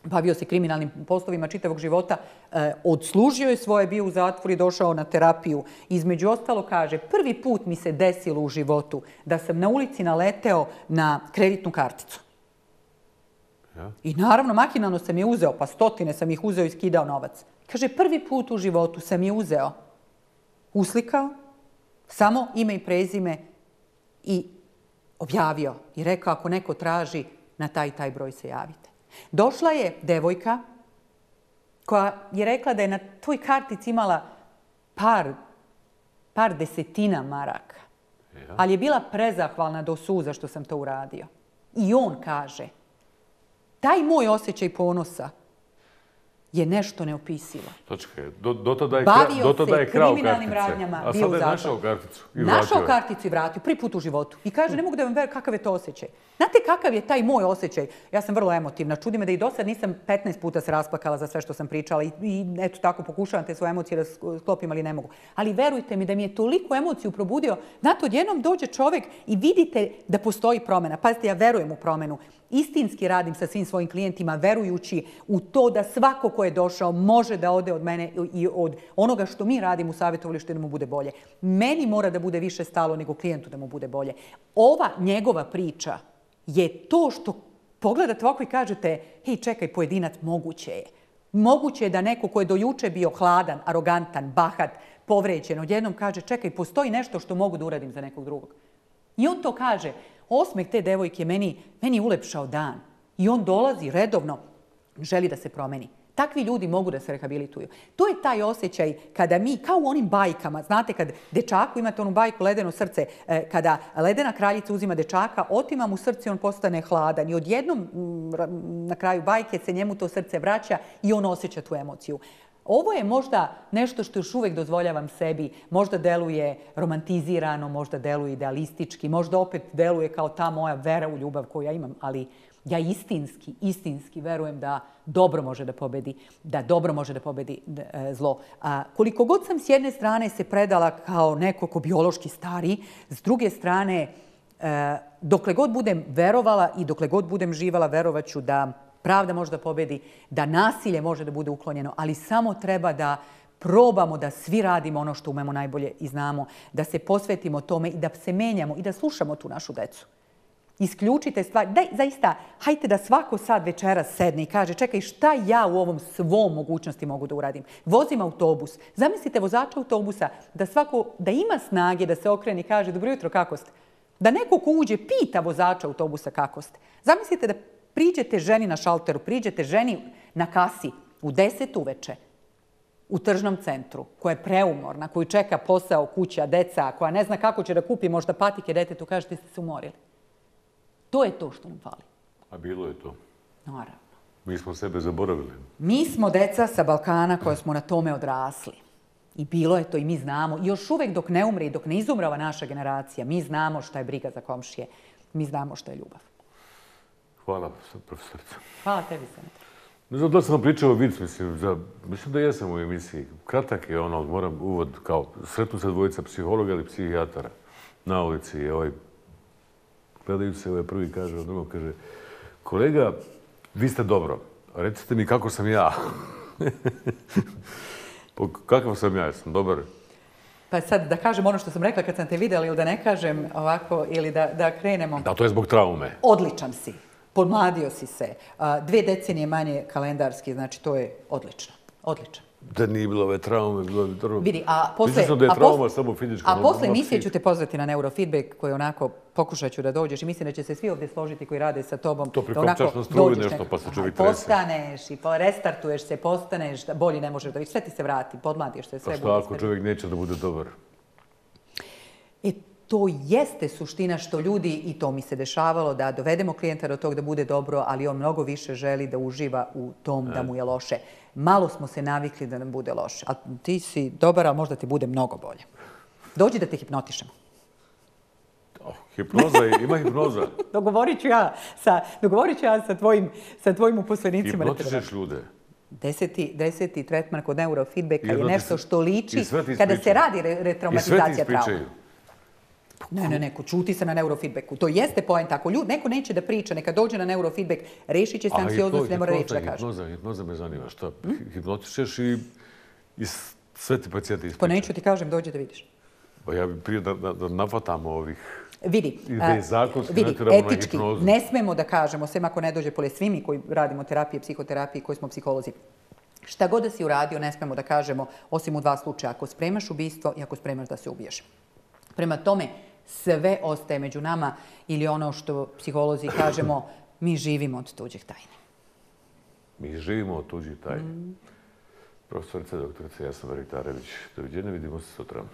bavio se kriminalnim poslovima čitavog života, e, odslužio je svoje, bio u zatvoru i došao na terapiju. Između ostalo kaže, prvi put mi se desilo u životu da sam na ulici naleteo na kreditnu karticu. Ja. I naravno, makinalno sam je uzeo, pa stotine sam ih uzeo i skidao novac. Kaže, prvi put u životu sam je uzeo, uslikao, samo ime i prezime i objavio. I rekao, ako neko traži, na taj taj broj se javite. Došla je devojka koja je rekla da je na toj kartici imala par, par desetina maraka. Ja. Ali je bila prezahvalna do suza što sam to uradio. I on kaže, taj moj osjećaj ponosa je nešto neopisivo. Točke, do, do tada je, Bavio do tada je krao kriminalnim kartice. Radnjama. A sada je našao karticu i vratio. Našao karticu i vratio, prvi put u životu. I kaže, ne mogu da vam verujem kakav je to osjećaj. Znate kakav je taj moj osjećaj? Ja sam vrlo emotivna. Čudi me da i do sad nisam petnaest puta se rasplakala za sve što sam pričala. I, i eto tako pokušavam te svoje emocije da sklopim, ali ne mogu. Ali verujte mi da mi je toliko emociju probudio. Znate, odjednom dođe čovjek i vidite da postoji promjena. Pazite, ja verujem u promjenu. Istinski radim sa svim svojim klijentima, verujući u to da svako ko je došao može da ode od mene i od onoga što mi radimo u savjetovalištu da mu bude bolje. Meni mora da bude više stalo nego klijentu da mu bude bolje. Ova njegova priča je to što pogledate ovako i kažete, hej, čekaj, pojedinac, moguće je. Moguće je da neko ko je do juče bio hladan, arogantan, bahat, povređen, odjednom kaže, čekaj, postoji nešto što mogu da uradim za nekog drugog. I on to kaže. Osmeh te devojke meni, meni je ulepšao dan. I on dolazi redovno, želi da se promeni. Takvi ljudi mogu da se rehabilituju. To je taj osjećaj kada mi, kao u onim bajkama, znate kad dečaku imate onu bajku Ledeno srce, kada ledena kraljica uzima dečaka, otima mu srce i on postane hladan. I odjednom na kraju bajke se njemu to srce vraća i on osjeća tu emociju. Ovo je možda nešto što još uvijek dozvoljavam sebi. Možda deluje romantizirano, možda deluje idealistički, možda opet deluje kao ta moja vera u ljubav koju ja imam, ali ja istinski, istinski verujem da dobro može da pobedi, da dobro može da pobedi zlo. A koliko god sam s jedne strane se predala kao neko ko biološki stari, s druge strane, dokle god budem verovala i dokle god budem živala, verovaću da pravda može da pobedi, da nasilje može da bude uklonjeno, ali samo treba da probamo da svi radimo ono što umemo najbolje i znamo, da se posvetimo tome i da se menjamo i da slušamo tu našu decu. Isključite stvari. Daj, zaista, hajte da svako sad večeras sedne i kaže čekaj šta ja u ovom svom mogućnosti mogu da uradim. Vozim autobus. Zamislite vozača autobusa da svako da ima snage da se okrene i kaže dobro jutro, kako ste? da neko ko uđe pita vozača autobusa kako ste. Zamislite da priđete ženi na šalteru, priđete ženi na kasi u deset uveče u tržnom centru, koja je preumorna, koju čeka posao, kuća, deca, koja ne zna kako će da kupi možda patike detetu, kažete ste se umorili. To je to što nam fali. A bilo je to. Naravno. Mi smo sebe zaboravili. Mi smo deca sa Balkana koja smo na tome odrasli. I bilo je to i mi znamo. I još uvek dok ne umre i dok ne izumre ova naša generacija, mi znamo šta je briga za komšije. Mi znamo šta je ljubav. Hvala, profesorica. Hvala tebi, Senad. Ne znam da sam pričao o vic, mislim, za, mislim da jesam u emisiji. Kratak je ono, moram uvod, kao sretnu se dvojica psihologa ili psihijatara na ulici. I ovaj, gledaju se, ovaj prvi kaže, od drugog kaže, kolega, vi ste dobro, recite mi kako sam ja. Kakav sam ja, jesam dobar? Pa sad da kažem ono što sam rekla kad sam te videla ili da ne kažem ovako ili da, da krenemo. Da, to je zbog traume. Odličan si. Pomladio si se. Dve decenije manje kalendarski, znači to je odlično. Odlično. Da nije bilo ove traume, bilo bi traume. Vidi, a posle... Mislim da je trauma samo fizička. A posle emisije ću te pozvati na neurofeedback koji onako pokušat ću da dođeš i mislim da će se svi ovdje složiti koji rade sa tobom. To prikopčaš na struju nešto pa se čovjek trese. Postaneš i restartuješ se, postaneš, bolji ne možeš da viš. Sve ti se vrati, podmladiš se, sve bude. Pa što ako čovjek neće da bude dobar? E, to jeste suština što ljudi, i to mi se dešavalo, da dovedemo klijenta do tog da bude dobro, ali on mnogo više želi da uživa u tom da mu je loše. Malo smo se navikli da nam bude loše. A ti si dobar, ali možda ti bude mnogo bolje. Dođi da te hipnotišemo. Oh, hipnoza je, ima hipnoza. Dogovorit ću ja sa, dogovorit ću ja sa tvojim, sa tvojim uposlenicima. Hipnotišeš ljude. Deseti, deseti tretman kod neurofeedbacka je nešto što liči kada se radi retraumatizacija trauma. Ne, ne, neko, čuti se na neurofeedbacku. To jeste point. Ako neko neće da priča, neka dođe na neurofeedback, rešit će se anksioznost, ne mora reći da kaže. Hipnoza, hipnoza me zanima. Šta? Hipnotišeš i sve ti pacijenti ispričaju. Pa neću ti kažem, dođe da vidiš. Ja bih prije da nafatamo ovih... Vidi, etički, ne smemo da kažemo, svema ako ne dođe, pole svi mi koji radimo terapije, psihoterapije, koji smo psiholozi, šta god da si uradio, ne smemo da kažemo, osim u dva slučaja, ako spremaš ubistvo i ako spremaš da se ubiješ. Prema tome, sve ostaje među nama ili ono što psiholozi kažemo, mi živimo od tuđih tajne. Mi živimo od tuđih tajne. Profesorica doktorica Jasna Bajraktarević, doviđenja, vidimo se sutra.